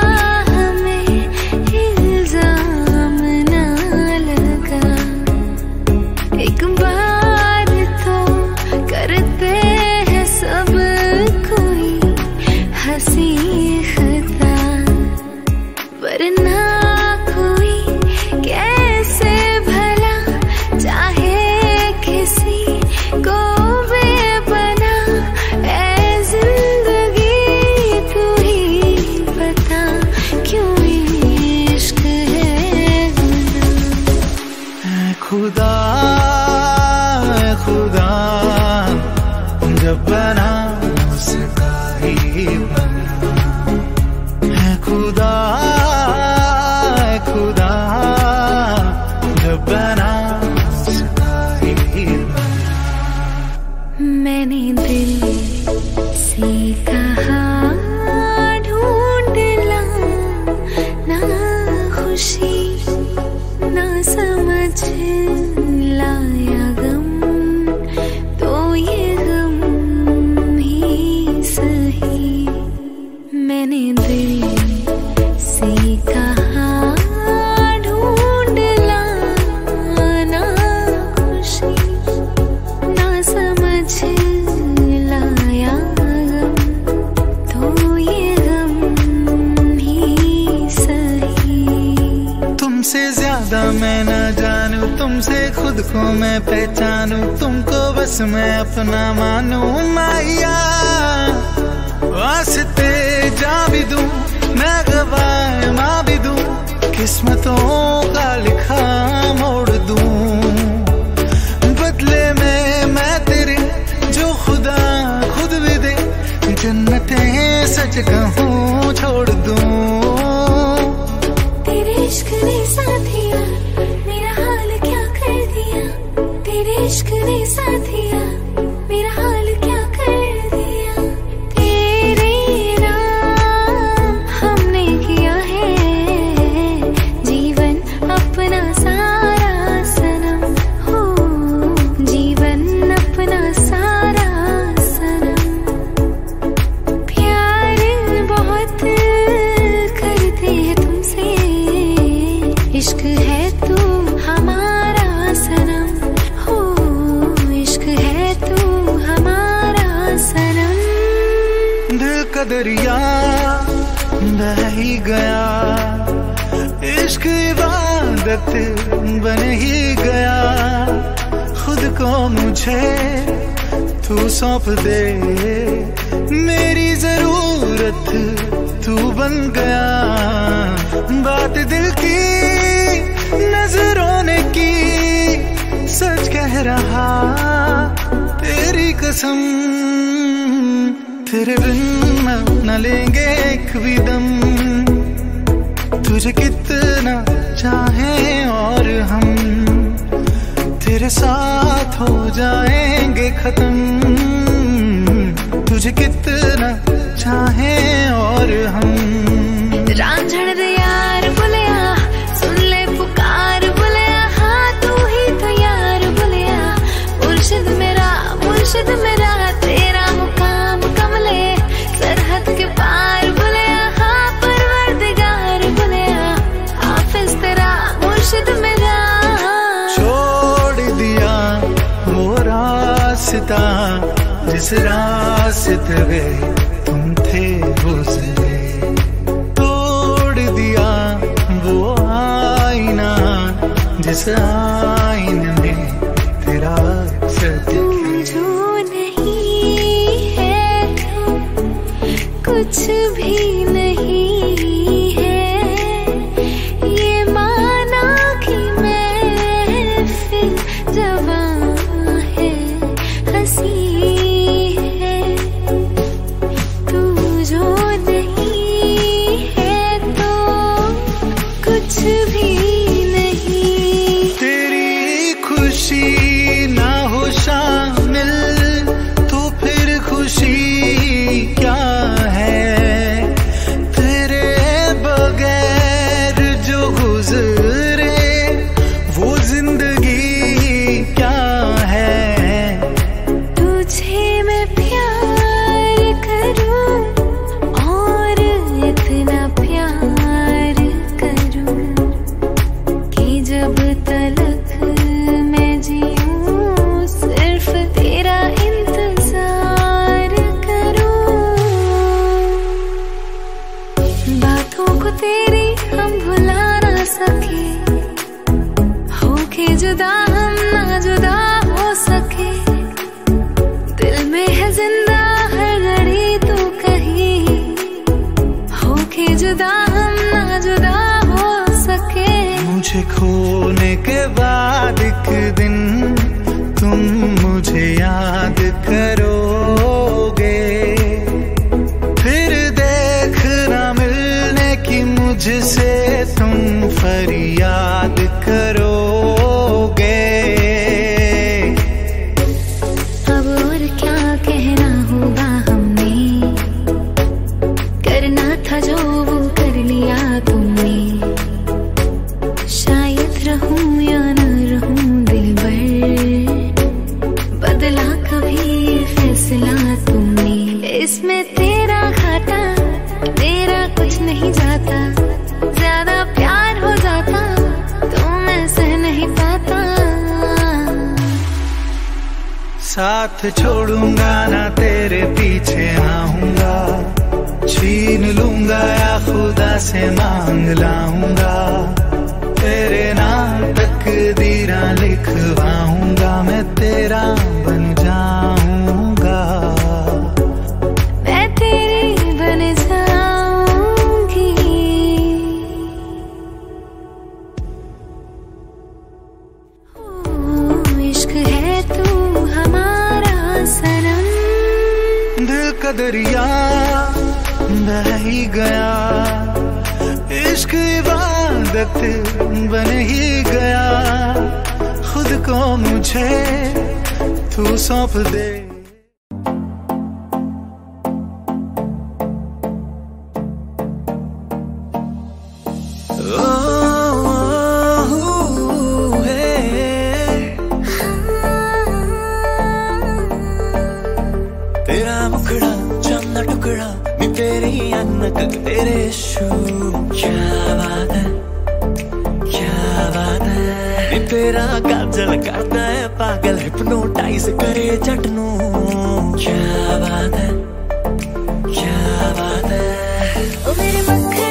को मैं पहचानू, तुमको बस मैं अपना मानू। माया वास्ते जा भी दूं, मैं गवाए माँ भी दूं, किस्मतों का लिखा मोड़ दूं। बदले में मैं तेरे जो खुदा खुद भी दे, जन्नतें सच कहूँ छोड़ दूं। तेरे इश्क़ ने साथी इश्क ने साथिया मेरा हाल क्या कर दिया। तेरे नाम हमने किया है जीवन अपना सारा सनम, हो जीवन अपना सारा सनम। प्यार बहुत करते हैं तुमसे, इश्क है तू हमारा सनम, दरिया बह ही गया, इश्क इबादत बन ही गया। खुद को मुझे तू सौंप दे, मेरी जरूरत तू बन गया। बात दिल की नजरों ने की, सच कह रहा तेरी कसम। तेरे बिन न लेंगे एक भी दम, तुझे कितना चाहें और हम। तेरे साथ हो जाएंगे खत्म, तुझे कितना चाहें और हम। रांझण दे यार बुलिया, सुन ले पुकार बुलिया, हाँ तू ही तो यार बुलिया। मुर्शिद मेरा मुर्शिद मेरा, तेरा के पार बुलिया, हाँ परवरदिगार बुलिया। हाफिज़ तेरा मुर्शिद मेरा, छोड़ दिया वो रास्ता जिस रास्ते पे तुम थे गुजरे। तोड़ दिया वो आईना जिस आईने में तेरा सच। कुछ भी नहीं है ये माना कि मैं फिर जवां है, हंसी है तू जो नहीं है तो कुछ भी नहीं। तेरी खुशी ना हो शामिल तो फिर खुशी क्या तेरी हम भुला ना सके, होके जुदा हम ना जुदा हो सके। दिल में है जिंदा हर घड़ी तू कहीं, होके जुदा हम ना जुदा हो सके। मुझे खोने के बाद एक दिन तुम मुझे याद करोगे। मुझसे तुम फरियाद करोगे। अब और क्या कहना होगा, हमने करना था जो वो कर लिया तुमने। शायद रहूं या न रहूं दिलबर, बदला कभी फैसला तुमने। इसमें तेरा घाटा मेरा कुछ नहीं जाता, ज्यादा प्यार हो जाता तो मैं सह नहीं पाता। साथ छोड़ूंगा ना तेरे पीछे आऊंगा, छीन लूंगा या खुदा से मांग लाऊंगा। तेरे नाम तकदीरा लिखवाऊंगा, मैं तेरा बन जाऊंगा। मैं तेरी बन जाऊंगा। दरिया बह ही गया, इश्क इबादत बन ही गया। खुद खुद को मुझे तू सौंप दे। तेरा मुखड़ा चांदना टुकड़ा मैं तेरी आंख तक तेरे इश्क़। क्या बात है, क्या बात है, मैं तेरा काजल करता है पागल हिप्नोटाइज करे चटनू। क्या बात है, क्या बात है, ओ मेरे मक्खन।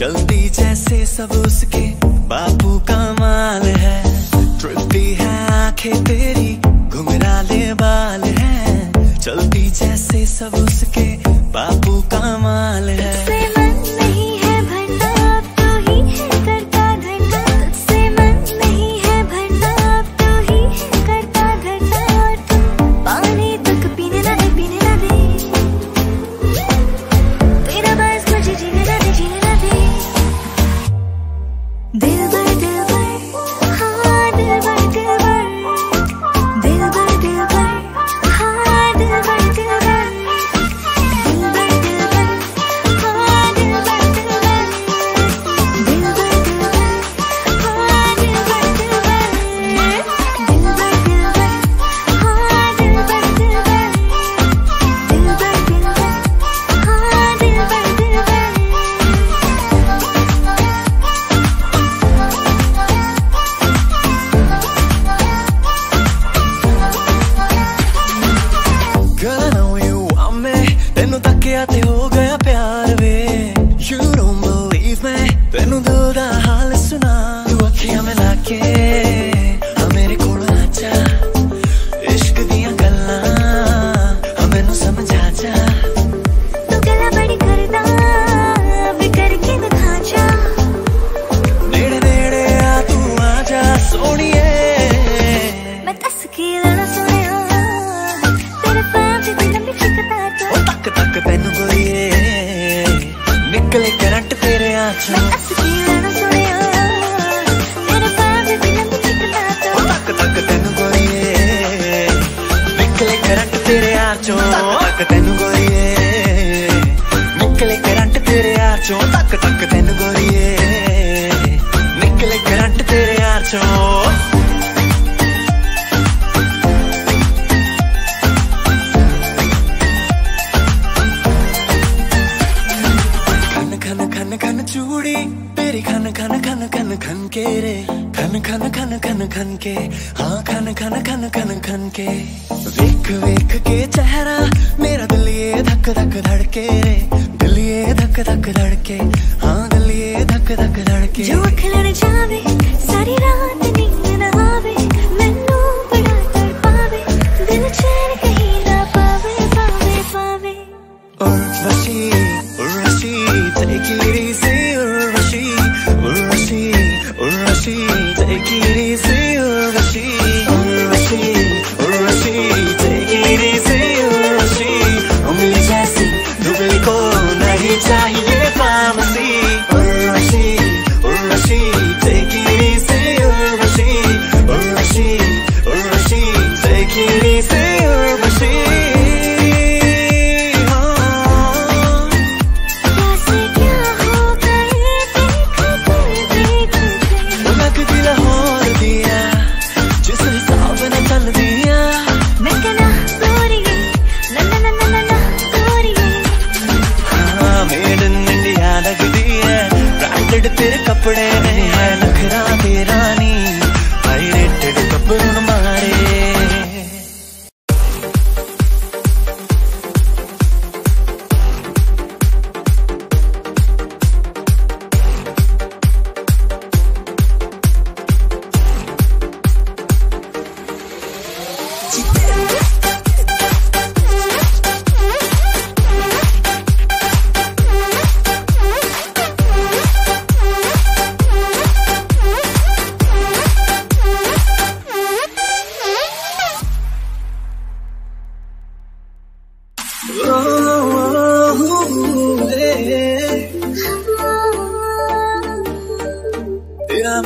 जल्दी जैसे सब उसके बापू का माल है। ट्रिपी है आंखें तेरी घुंघराले बाल है। जल्दी जैसे सब उसके बापू का माल है।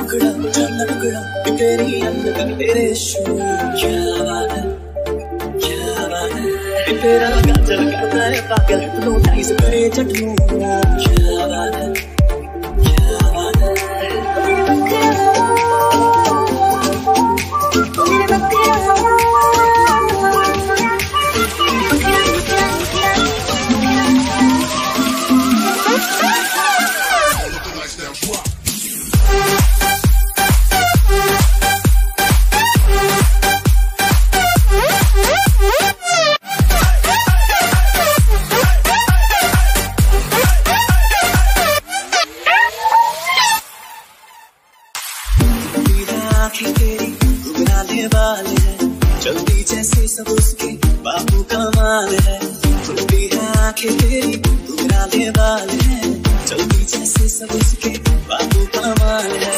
पकड़ा न पकड़ा तेरी अंधक तेरे शोर क्या बात है क्या बात है तेरा काजल का बनाए पागल नो डाइस करे चटनू क्या बात है क्या बात है चलती जैसे सब उसके बाबू का माल है खुलती है आंखें तेरी गुनगुनाते बाल है चलती जैसे सब उसके बाबू का माल है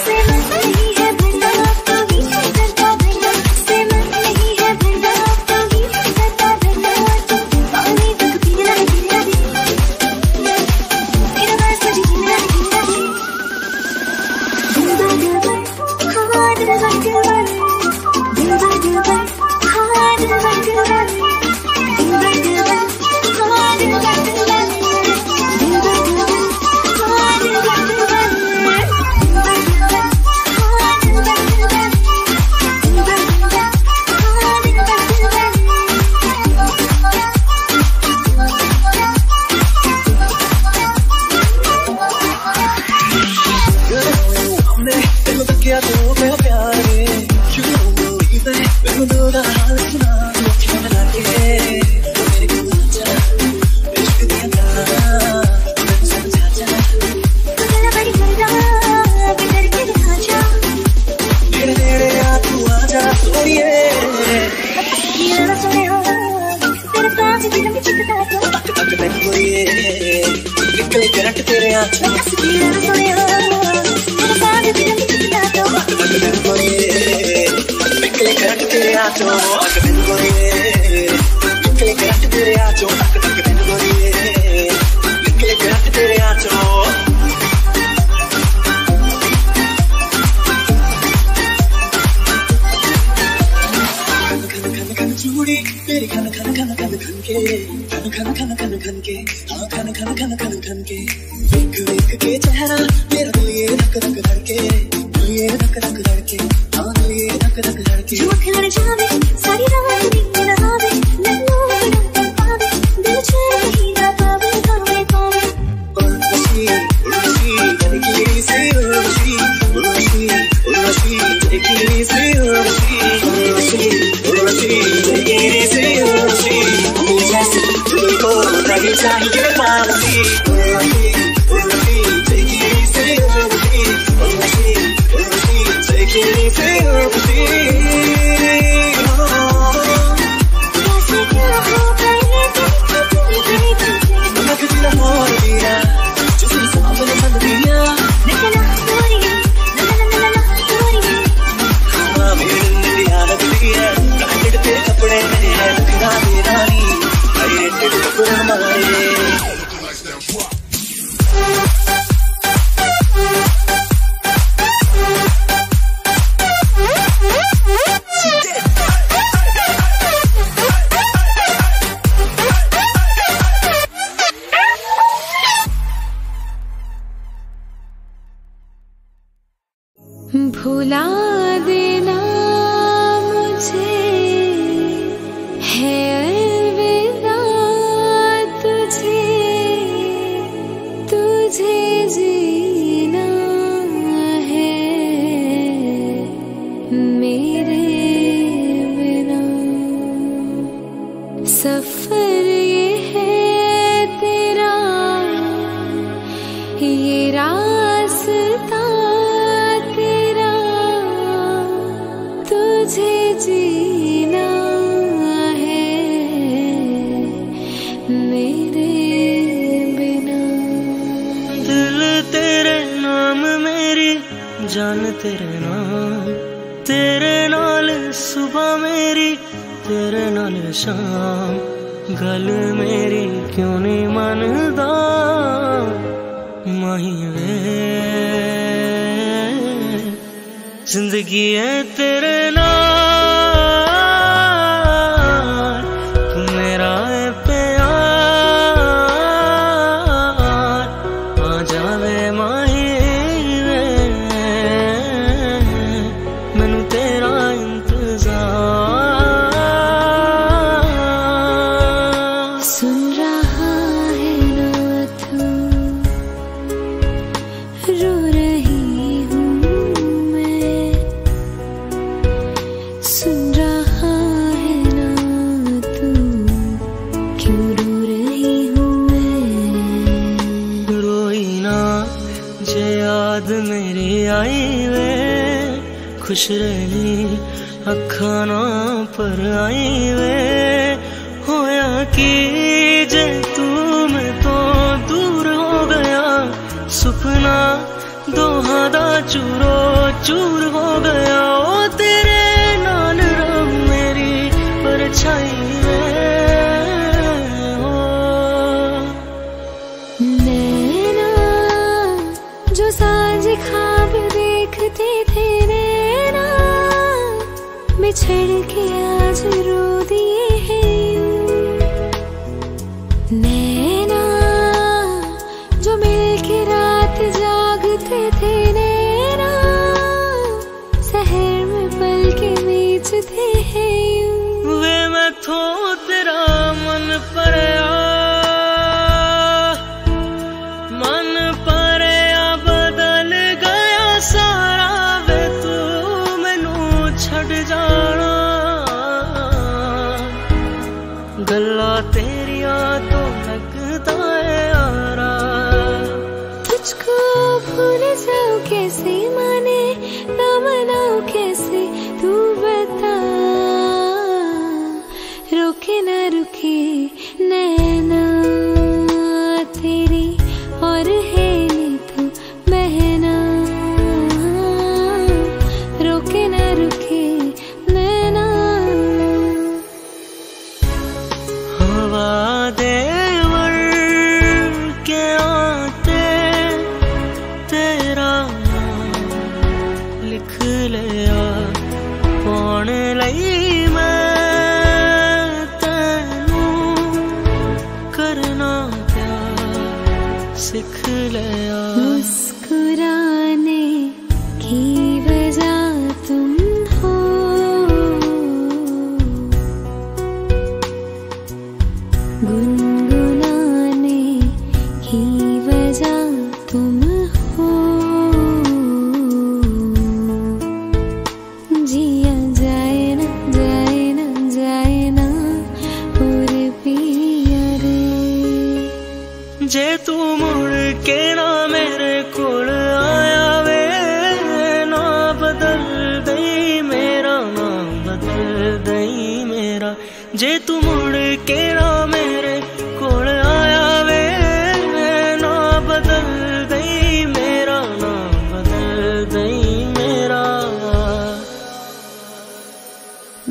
जिंदगी है तेरे नाम, तू मेरा है प्यार। आ जावे माही वे, मैनू तेरा इंतजार। सुन रहा है ना तू, रो रही याद मेरी आई वे, खुश रही अखा ना पर आई वे। होया कि जे तू मैं तो दूर हो गया, सुपना दोहादा चूरो चूर हो गया। ओ तेरे नाल रब मेरी परछाई वे। जो सांझ ख्वाब देखते थे नैना, बिछड़ के आज रो दिए हैं। नैना जो मिलके रात जागते थे नैना, शहर में पल के बेचते हैं। वे मैं थो तेरा मन पर गल्ला तेरिया तो लगता है यारा, तुझको भूल जाऊं कैसे, माने ना मनाऊं कैसे, तू बता। रुके ना रुके नैना, तेरी और है नहीं तू बहना। रुके ना रुके नैना, देवर के आते तेरा लिख लिया। कौन लई मैं तेनू करना प्यार सिख लिया। मुस्कुराने की वजह तुम हो, गुनगुनाने की वजह तुम हो। जिया जाए ना जाए ना जाए ना और पिया रे। जे तू मुड़ के ना मेरे कोल आया वे, ना बदल दई मेरा, ना बदल दई मेरा। जे तू मुड़ के ना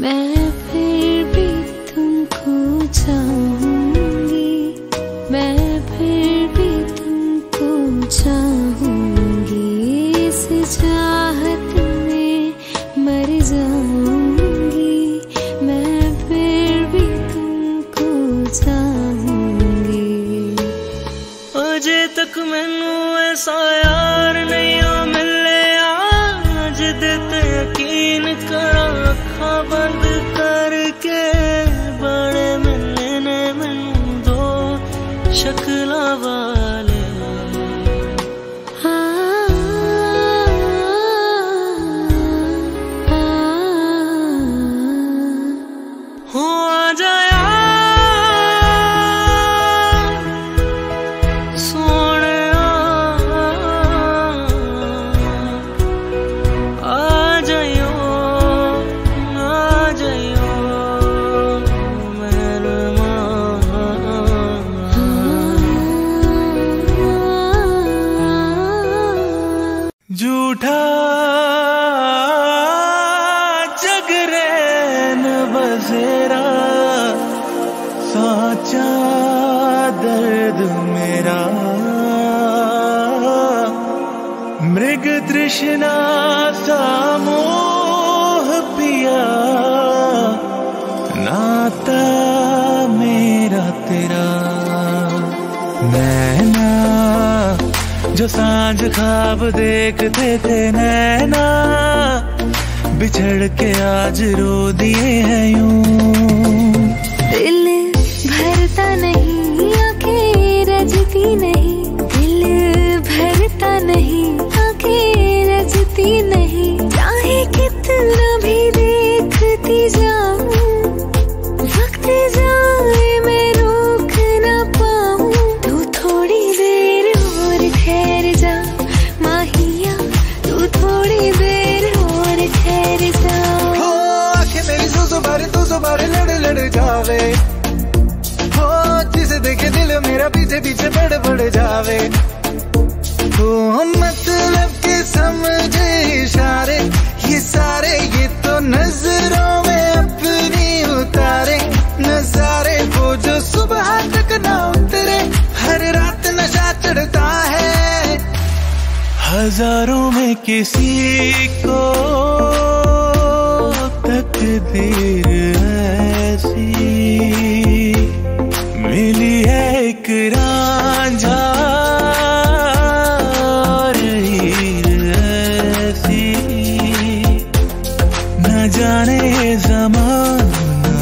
मैं फिर भी तुमको चाहूंगी, मैं फिर भी तुमको चाहूंगी। इस चाहत में मर जाऊंगी, मैं फिर भी तुमको चाहूंगी। अजे तक मैनू ऐसा यार नहीं मिले, आज दे ते यकीन करा। अखा बंद करके बड़े मिलने मैनू दो शक्ल वाले। हो आ जाया सोने, आ जाइयो झूठा जग रैन बसेरा, साचा दर्द मेरा। मृग तृष्णा सामु जो सांझ ख्वाब देखते थे नैना, बिछड़ के आज रो दिए हैं यूं। दिल भरता नहीं, आंखें रजती नहीं, दिल भरता नहीं, आंखें रजती नहीं, चाहे कितना भी देखती जाऊं, वक्त जाए मैं रोक ना पाऊं। तू थोड़ी देर और ठहर जा माहिया, तू थोड़ी देर और ठहर जा। हो आंखें मेरी सो सो बार तो सो बार लड़ लड़ जावे, देखे दिल मेरा पीछे पीछे बड़ बड़ जावे। तो मतलब के समझे इशारे ये सारे, ये तो नजरों में अपनी उतारे नजारे, वो जो सुबह तक ना उतरे। हर रात नशा चढ़ता है हजारों में किसी को, तकदीर ऐसी मिली है एक रांझा और हीर ऐसी, न जाने ज़माना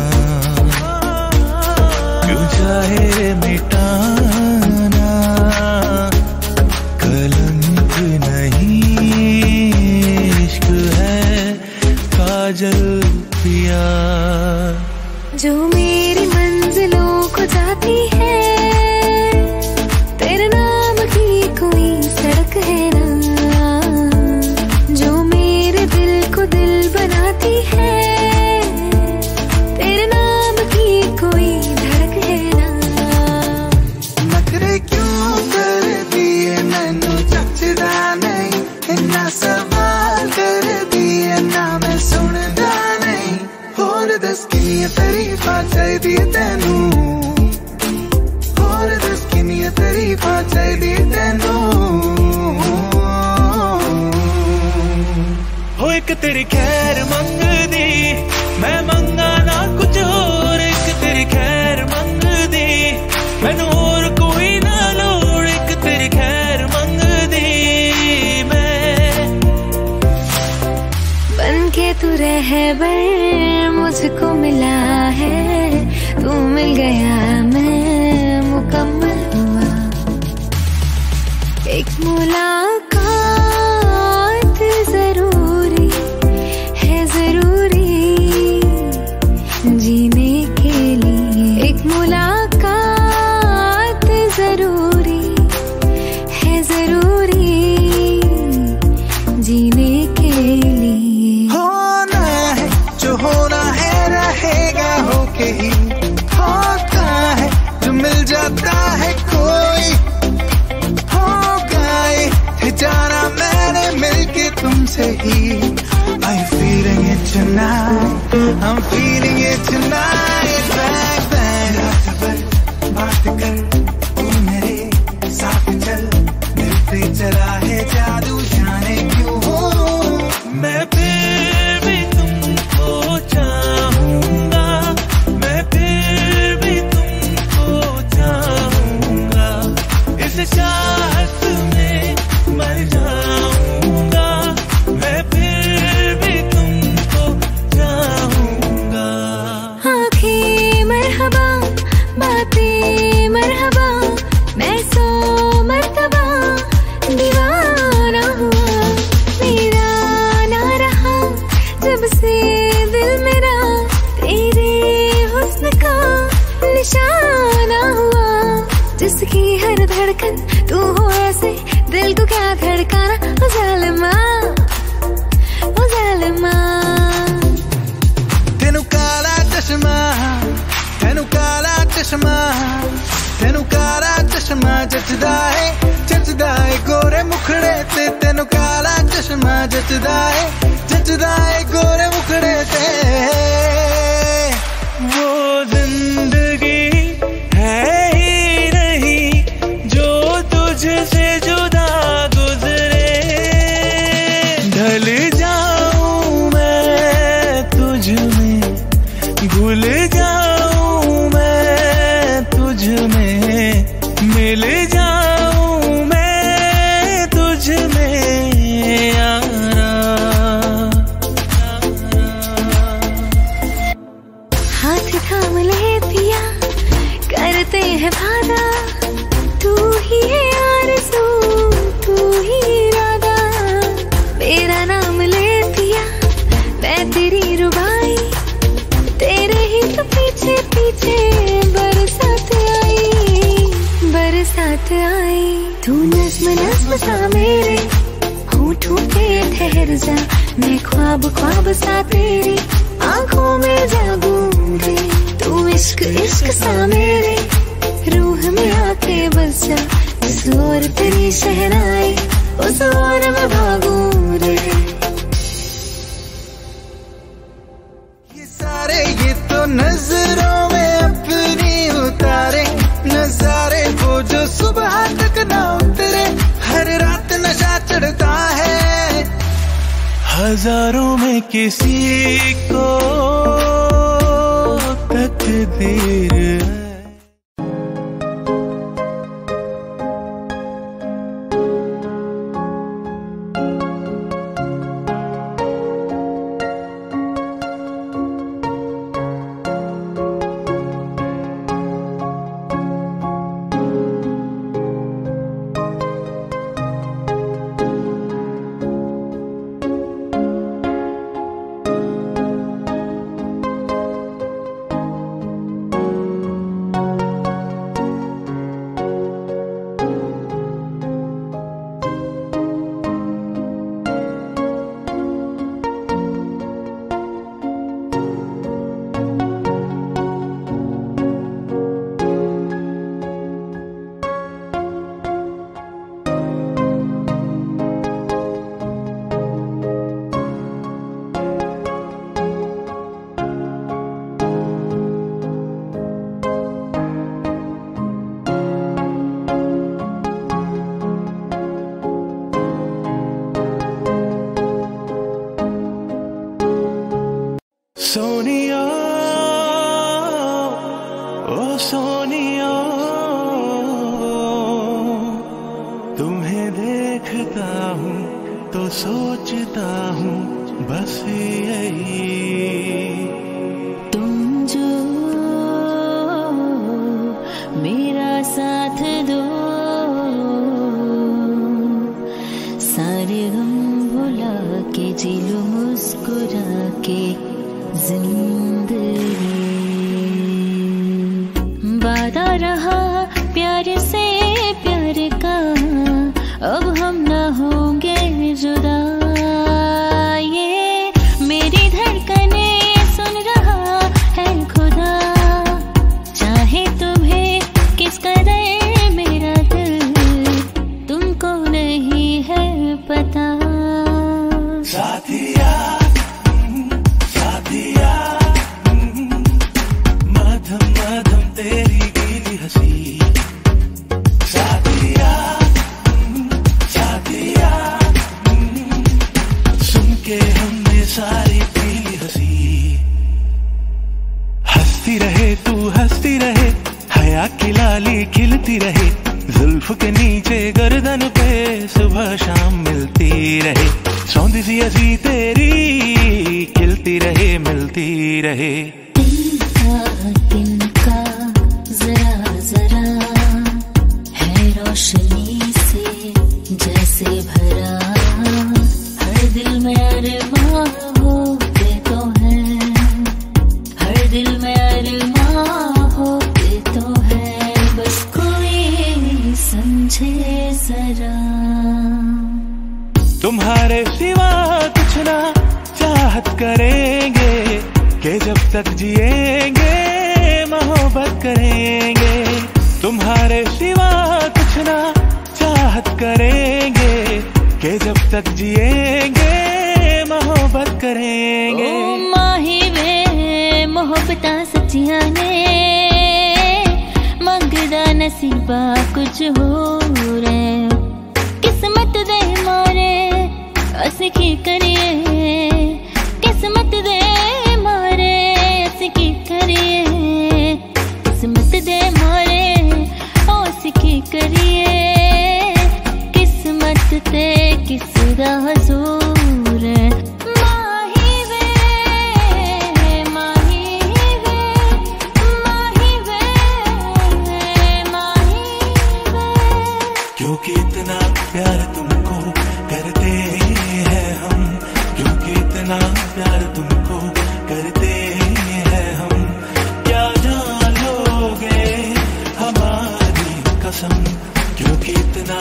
क्यों चाहे मिटाना। कलंक नहीं इश्क है काजल पिया, जो मेरी मंजिलों को जाती है, तेरे नाम की कोई सड़क है ना, जो मेरे दिल को दिल बनाती है, तेरे नाम की कोई धड़क है ना। नखरे क्यों कर दिए मैनू जचदा नहीं, इतना सवाल कर दिए ना मैं सुनदा नहीं, होर दस किन्नी तारीफां चाहिदियां तैनू, तारीफां चाहिदी तैनू। हो इक तेरी खैर मंगदी मैं मंगा ना कुछ होर, इक तेरी खैर मंगदी मैनू होर कोई ना लोड़, इक तेरी खैर मंगदी मैं। बनके तू रहबर मुझको मिला है, तू मिल गया मैं मुकम्मल हुआ। एक मुलाकात जरूरी है, जरूरी जीने के लिए, एक मुलाकात जरूरी है, जरूरी जीने के लिए। होना है जो होना है, रहेगा होके ही होता है, जो मिल जाता है कोई जाना मैंने मिलके तुमसे ही। I'm feeling it tonight, I'm feeling it tonight, bang bang। रात भर बात कर तू मेरे साथ चल, दिल पे चला है जादू जाने क्यों हो, मैं फिर भी तुमको चाहूँगा, मैं फिर भी तुमको चाहूँगा, इस चाहत में मर जाऊंगा, मैं फिर भी तुमको चाहूंगा। आँखें मरहबा, बातें मरहबा, मैं सौ मरतबा दीवाना हुआ। मेरा ना रहा जब से दिल मेरा, तेरे हुस्न का निशाना हुआ। जिसकी हर धड़कन तू हो, ऐसे दिल को क्या धड़काना। ओ जालिमा, ओ जालिमा, तेनू काला चश्मा, तेनू काला चश्मा, तेनू काला चश्मा जचदा है, जचदा है गोरे मुखड़े ते। तेनू काला चश्मा जचदा है, जचदा है गोरे मुखड़े ते। वो जिंदगी है ही नहीं जो तुझसे जुदा गुजरे। ढल जाऊं मैं तुझ में, भूल जाऊं मैं तुझ में, मिल जाऊं मैं तू नज़्म नज़्म सा मेरे होठों पे ठहर जा, मैं ख्वाब ख्वाब सा तेरी आँखों में जागूंगी। तू इश्क इश्क सा मेरे रूह में आके बस जा, इस ओर तेरी शहनाई उस ओर में भागूं रे। ये सारे ये तो नजरों में अपनी उतारे नजारे, वो जो सुबह तक ना उतरे। हर रात नशा चढ़ता है हजारों में किसी को तकदीर है। सोनिया ओ सोनिया, तुम्हें देखता हूँ तो सोचता हूँ बस यही। तुम जो मेरा साथ दो सारे गम भुला के जी लो मुस्कुरा के जिंदगी। वादा रहा प्यार से प्यार का, अब हम ना होंगे जुदा। ये मेरी धड़कने सुन रहा है खुदा, चाहे तुम्हें किस कदर मेरा दिल तुमको नहीं है पता। साथिया हंसती रहे हया की लाली खिलती रहे, जुल्फ के नीचे गर्दन पे सुबह शाम मिलती रहे। सौंधी सी हंसी तेरी खिलती रहे मिलती रहे। तिनका तिनका जरा जरा है रोशनी से जैसे भरा, हर दिल में अरमां होते तो हैं, हर दिल में अरमां जरा। तुम्हारे सिवा कुछ ना चाहत करेंगे के जब तक जिएंगे मोहब्बत करेंगे। तुम्हारे सिवा कुछ ना चाहत करेंगे के जब तक जिएंगे मोहब्बत करेंगे। ओ माही वे मोहब्बत सचिया ने मंगदा नसीबा कुछ हो रे, किस्मत दे मारे अस की करिए, किस्मत दे मारे अस की करिए, किस्मत दे मारे अस की करिए। किस्मत ते किस दा हजूर प्यार तुमको करते हैं हम, क्योंकि इतना प्यार तुमको करते हैं हम। क्या जान लोगे हमारी कसम, क्योंकि इतना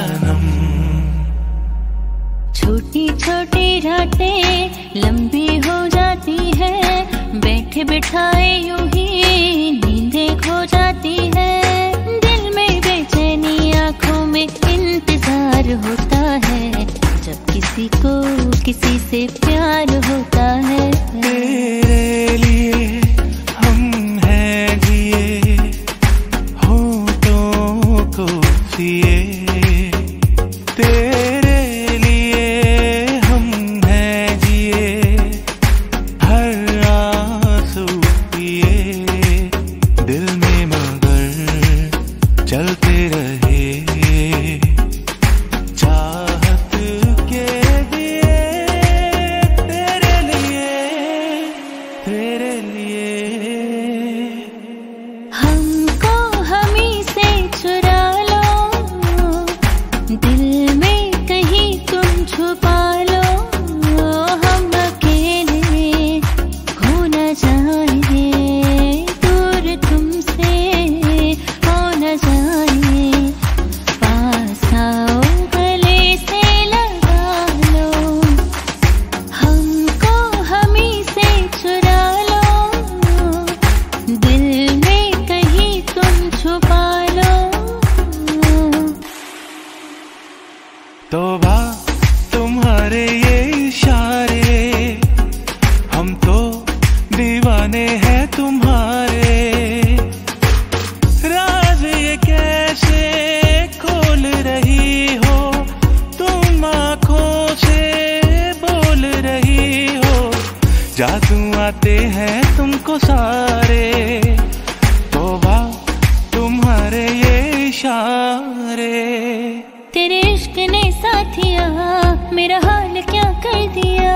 सनम। छोटी छोटी रातें लंबी हो जाती है, बैठे बिठाए यूं ही नींदें खो जाती है। दिल में बेचैनी, आंखों में इंतजार होता है, जब किसी को किसी से प्यार होता है। तेरे लिए हम हैं जिए, होठों को सिए। तेरे लिए हम हैं जिए, हर आंसू पिए। दिल में मगर चलते रहे, दिल में कहीं तुम छुपा लो। हम अकेले खो न जाएं, दूर तुमसे हो न जाएं। पास आओ, गले से लगा लो, हमको हमी से चुरा लो। दिल में कहीं तुम छुपा लो। तौबा तुम्हारे ये इशारे, हम तो दीवाने हैं तुम्हारे। राज ये कैसे खोल रही हो तुम, आँखों से बोल रही हो। जादू आते हैं तुमको सारे, तौबा तुम्हारे ये इशारे। तेरे इश्क ने साथिया मेरा हाल क्या कर दिया,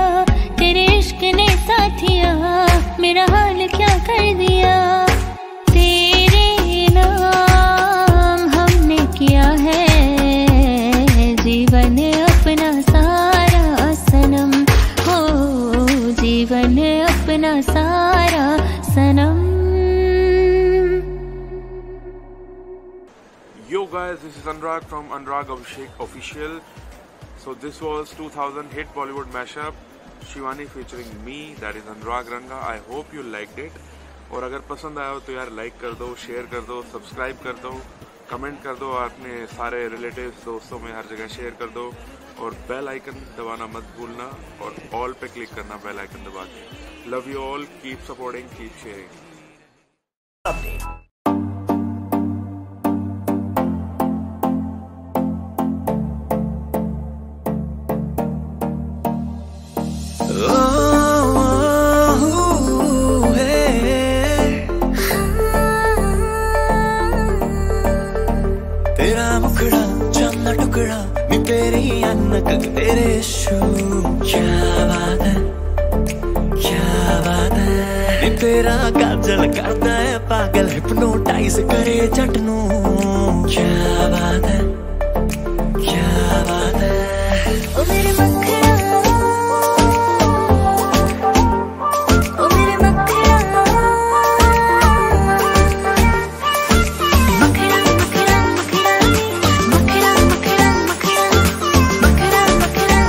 तेरे इश्क ने साथिया मेरा हाल क्या कर दिया। तेरे नाम हमने किया है जीवन अपना सारा सनम। हो जीवन अपना सारा सनम। Yo guys, this is Anurag from Anurag Abhishek Official. So this was two thousand hit Bollywood mashup, Shivani featuring me, that is Anurag Ranga. I hope you liked it. और अगर पसंद आया हो तो यार लाइक कर दो, शेयर कर दो, सब्सक्राइब कर दो, कमेंट कर दो, अपने सारे रिलेटिव्स दोस्तों में हर जगह शेयर कर दो। और बेल आइकन दबाना मत भूलना, और ऑल पे क्लिक करना बेल आइकन दबा के। Love you all, keep supporting, keep sharing. तक तेरे शू, क्या बात है, क्या बात है। तेरा काजल करता है पागल, हिप्नोटाइज करे चटनू, क्या बात है, क्या बात है। ओ मेरे मक्खना, ओ मेरे मक्खना, मक्खना मक्खना मक्खना मक्खना मक्खना मक्खना।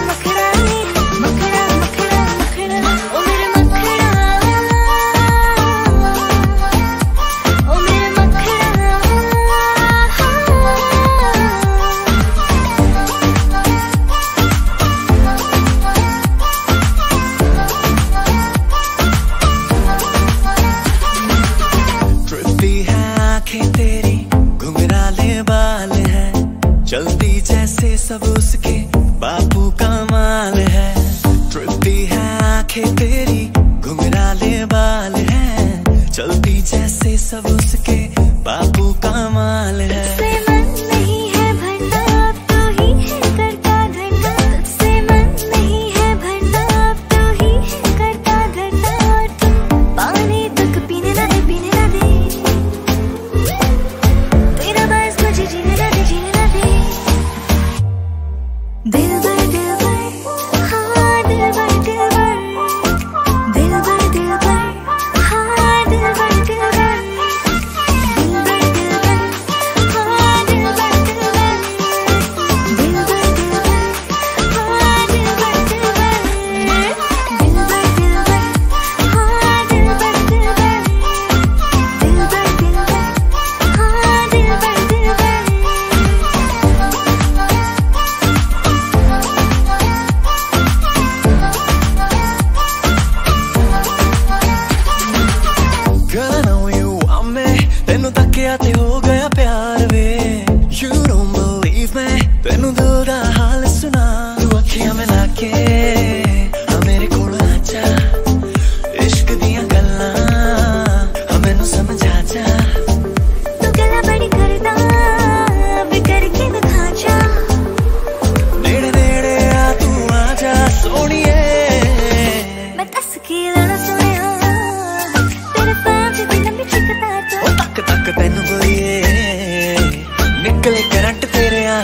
चलती जैसे सब उसके बापू का माल है। ट्रिपी है आंखें तेरी, घुंघराले बाल है। चलती जैसे सब उसके बापू का माल है। Oh देखा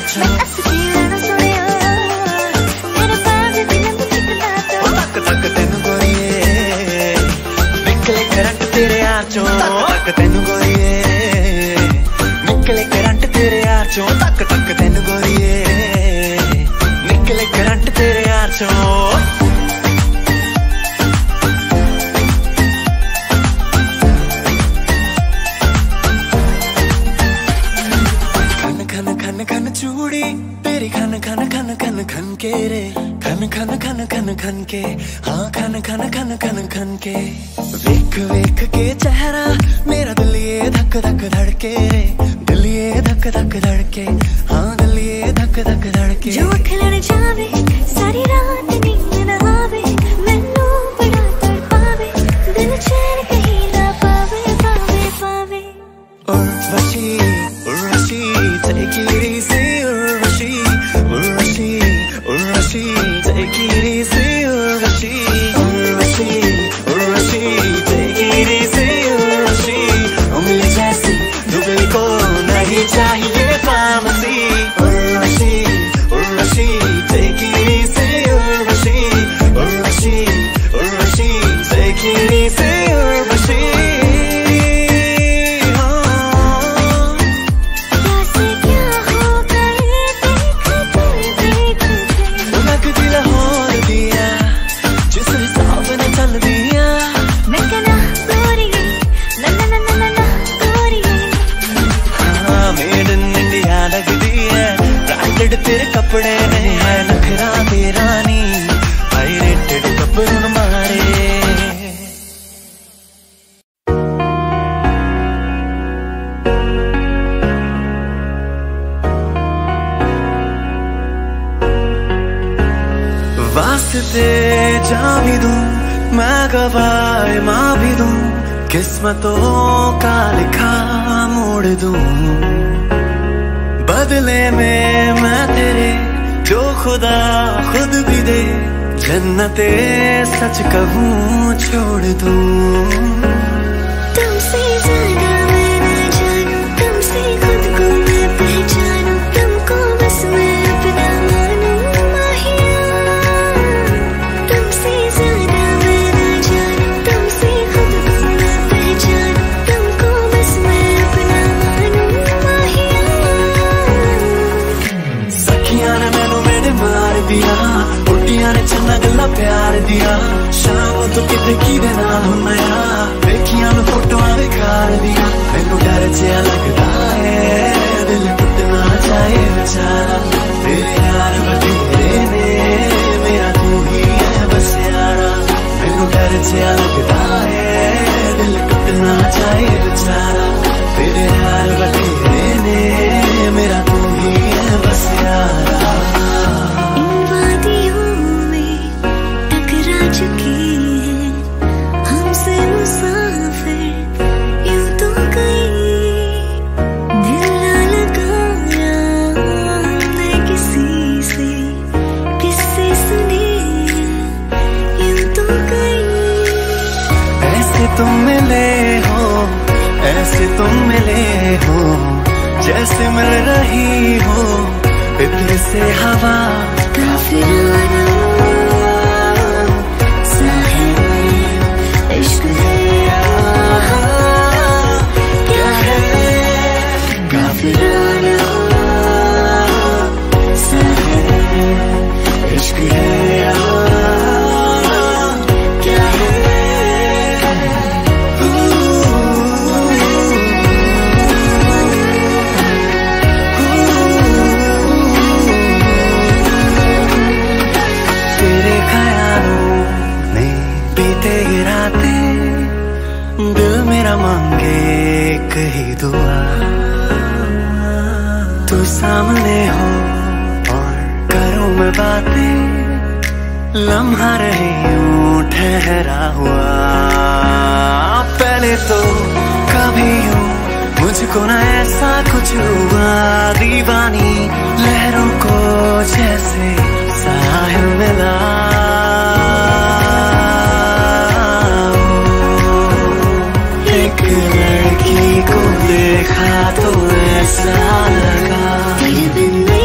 तो ऐसा लगा फिर बिन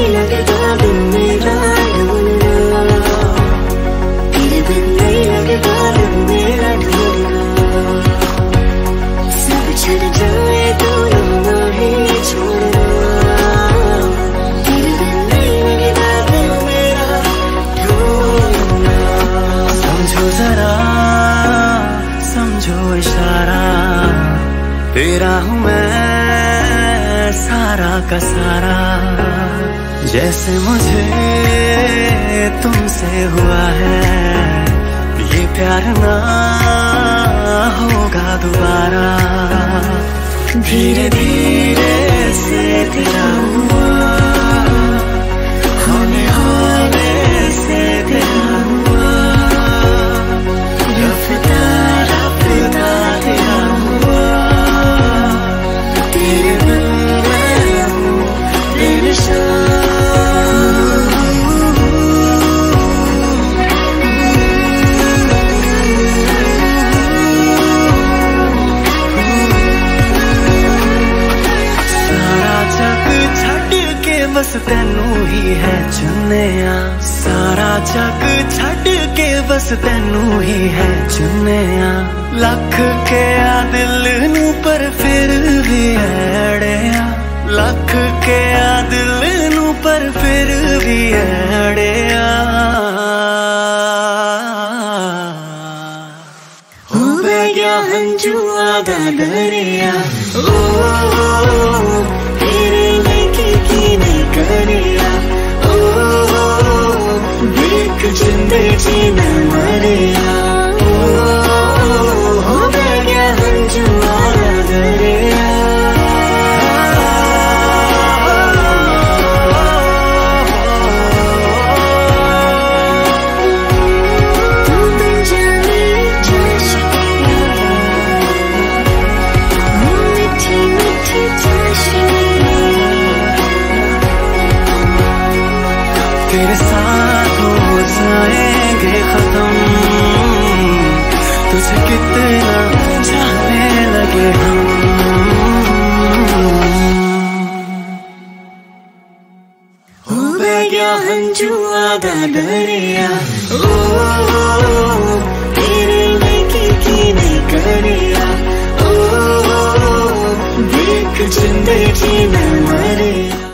का सारा जैसे मुझे तुमसे हुआ है, ये प्यार ना होगा दोबारा। धीरे धीरे से तेरा हुआ होने होने से तेरा हुआ, रफ्ता रफ्ता तेरा हुआ। तेरे बिन मैं हूँ बेनिशान। बस तेनू ही है चुनिया, सारा जग छड़ के बस तेनू ही है चुनिया। लख के आ दिल नू पर फिर भी अड़िया, लख के आ दिल नू पर फिर भी अड़िया। हो गया हंजुआ दा दरिया, तेरे लेके कीने करिया। ओ, ओ, ओ देख जिंदे जीना मरिया। ओ, ओ, ओ हो गया हंजुआ दा दरिया। तेरे साथ हो जाएंगे खत्म, तुझे कितना जाने लगे हम। हो गया हंजुआ दा दरिया, ओ, ओ तेरे लेके कीने करिया। ओ, ओ, ओ देख जिंदे जीना मरिया।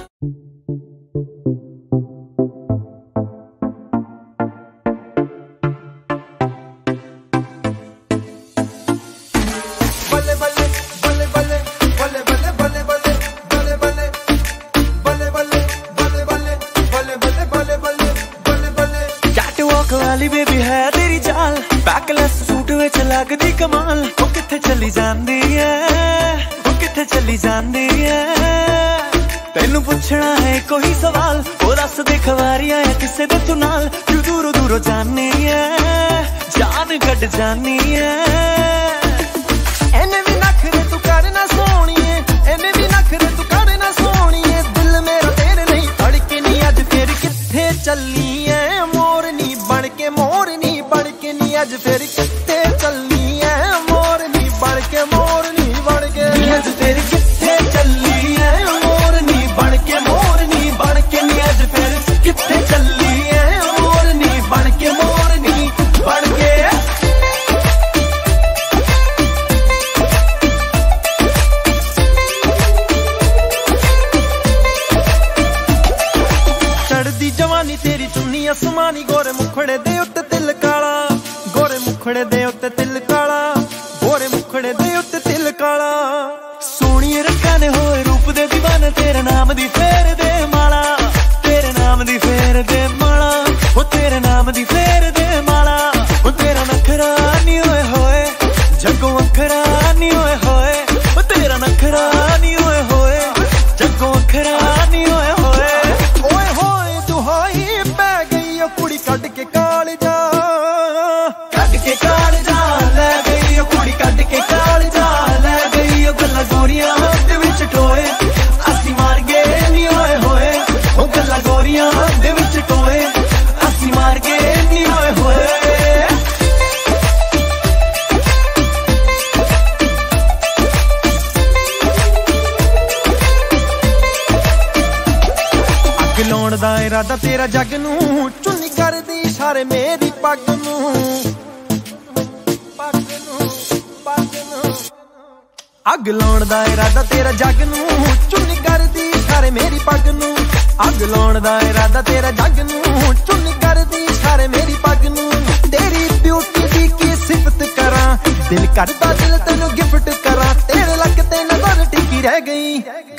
दिल करता दिल तेनू गिफ्ट करा, तेरे लग ते नजर टिकी रह गई,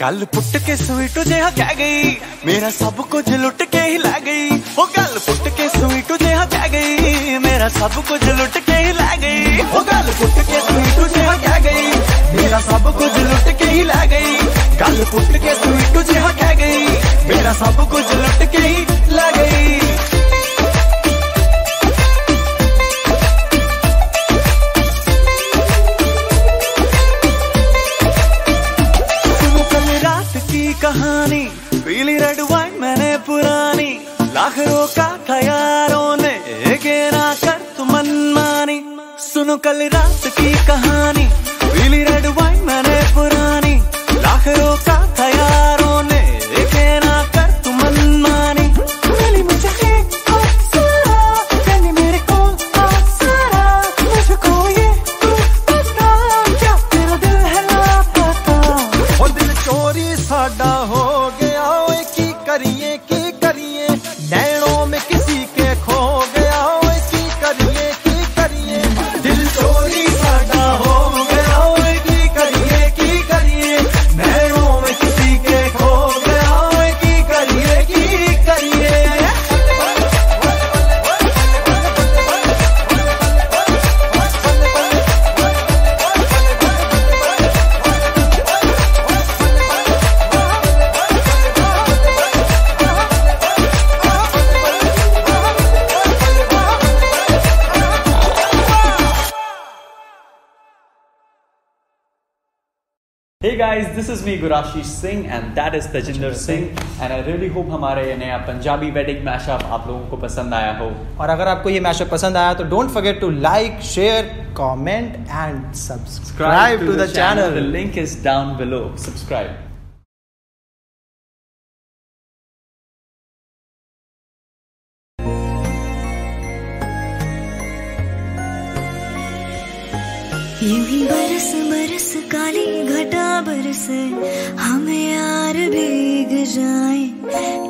गल पुट के स्वीटू जेहा कह गई, मेरा सब कुछ लुट के ही ला गई। वो गल पुट के स्वीटू जेहा कह गई, मेरा सब कुछ लुट के ही ला गई। वो गल पुट के स्वीटू जेहा कह गई, मेरा सब कुछ लुट के ही ला गई। गल पुट के स्वीटू जेहा कह गई, मेरा सब कुछ लुट के ही ला गई। कहानी पीली रेड वाइन मैंने पुरानी, लाखों का था यारों ने के ना कर तुम मनमानी। सुनो कल रात की कहानी, पीली रेड वाइन मैंने पुरानी, लाखों का था यारों ने के ना कर तुम मनमानी। गली में चले ओ सारा, गली मेरे को ओ सारा, मुझको ये तू बता, क्या तेरा दिल है लापता। ओ दिल चोरी साडा Hey guys, this is me Gurashish Singh and that is Tejinder Singh and I really hope हमारे ये नया पंजाबी वेडिंग मैशअप आप लोगों को पसंद आया हो। और अगर आपको ये मैशअप पसंद आया तो don't forget to like, share, comment and subscribe to the channel. The link is down below. Subscribe. यूं ही बरस बरस काली घटा बरसे, हम यार भीग जाए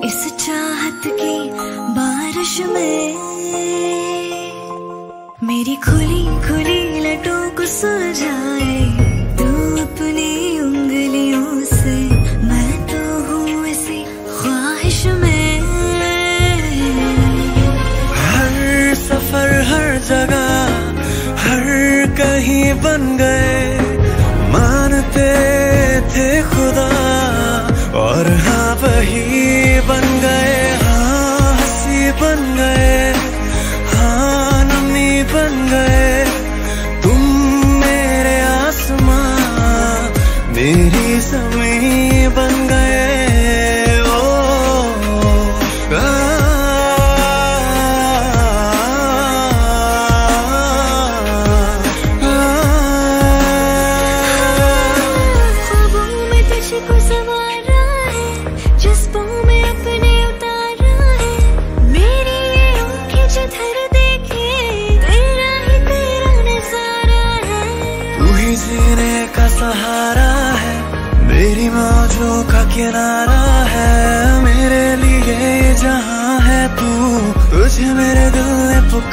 इस चाहत की बारिश में। मेरी खुली खुली लटों को सुलझाए तू अपनी उंगलियों से, मैं तो हूँ इसी ख्वाहिश में। हर सफर हर जगह हर कहीं बन गए, मानते थे खुदा और हाँ वही बन गए। हाँ हंसी बन गए, हाँ नमी बन गए, तुम मेरे आसमां मेरी ज़मीं बन गए। ओ सहारा है मेरी मौजों का किनारा है, मेरे लिए जहाँ है तू, तुझे मेरे दिल ने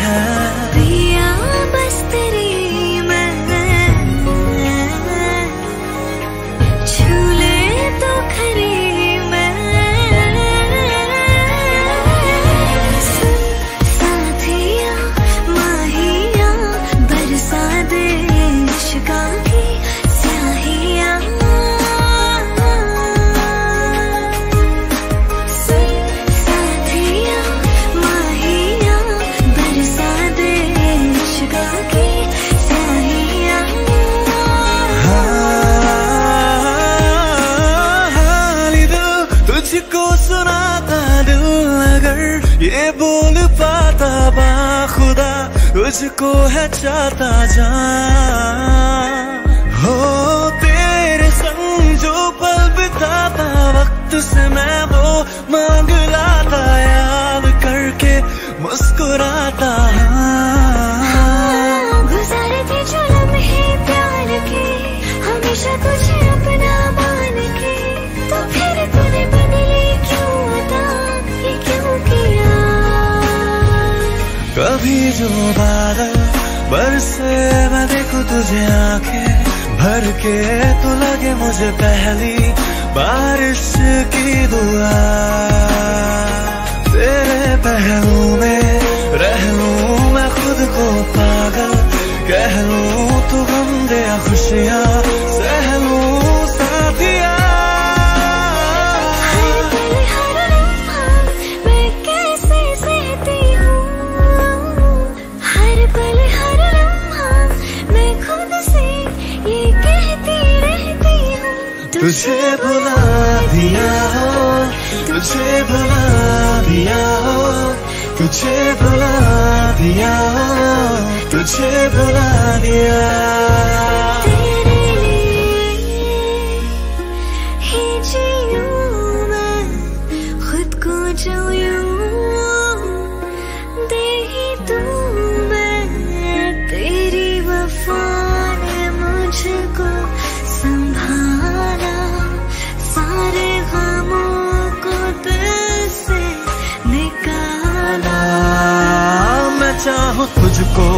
है। पिया बस तेरी मैं झूले तो खरी, मैं साथिया माहिया बरसा दे इश्क़ा। ये बोल पाता बाखुदा तुझको है चाहता जान, हो तेरे संग जो पल बिताता वक्त से मैं वो मांग लाता, याद करके मुस्कुराता। हाँ गुजारे थे जो लम्हे प्यार के, हमेशा तुझे अपना मान के, तो फिर तूने बदले क्यों अदा, ये क्यों किया। कभी जो बादल बरसे मैं देखूं तुझे आंखें भर के तो लगे मुझे पहली बारिश की दुआ, तेरे पहलू में रह लूं मैं खुद को पागल, कह लूं तू गम दे खुशियाँ सह लूं साथिया। मैं कैसे सहती हूँ हर पल हर लम्हा, मैं खुद से ये कहती रहती हूँ तुझे भुला दिया हो, तुझे भुला दिया हो, तुझे भुला दिया हो, तुझे भुला दिया। चाहो तुझको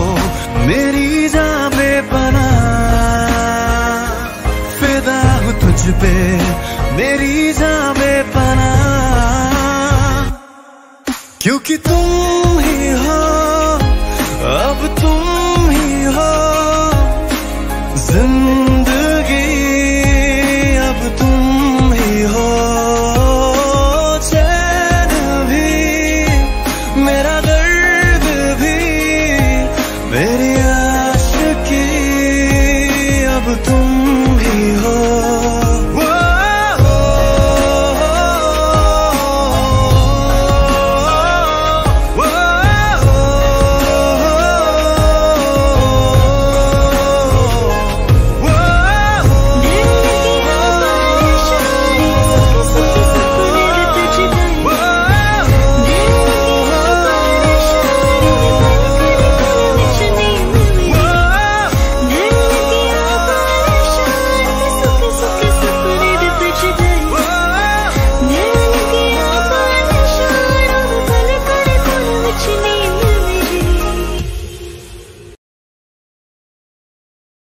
मेरी जान बना, फिदा हूँ तुझ पे मेरी जान बना, क्योंकि तुम ही हो अब तुम ही हो जिंदगी।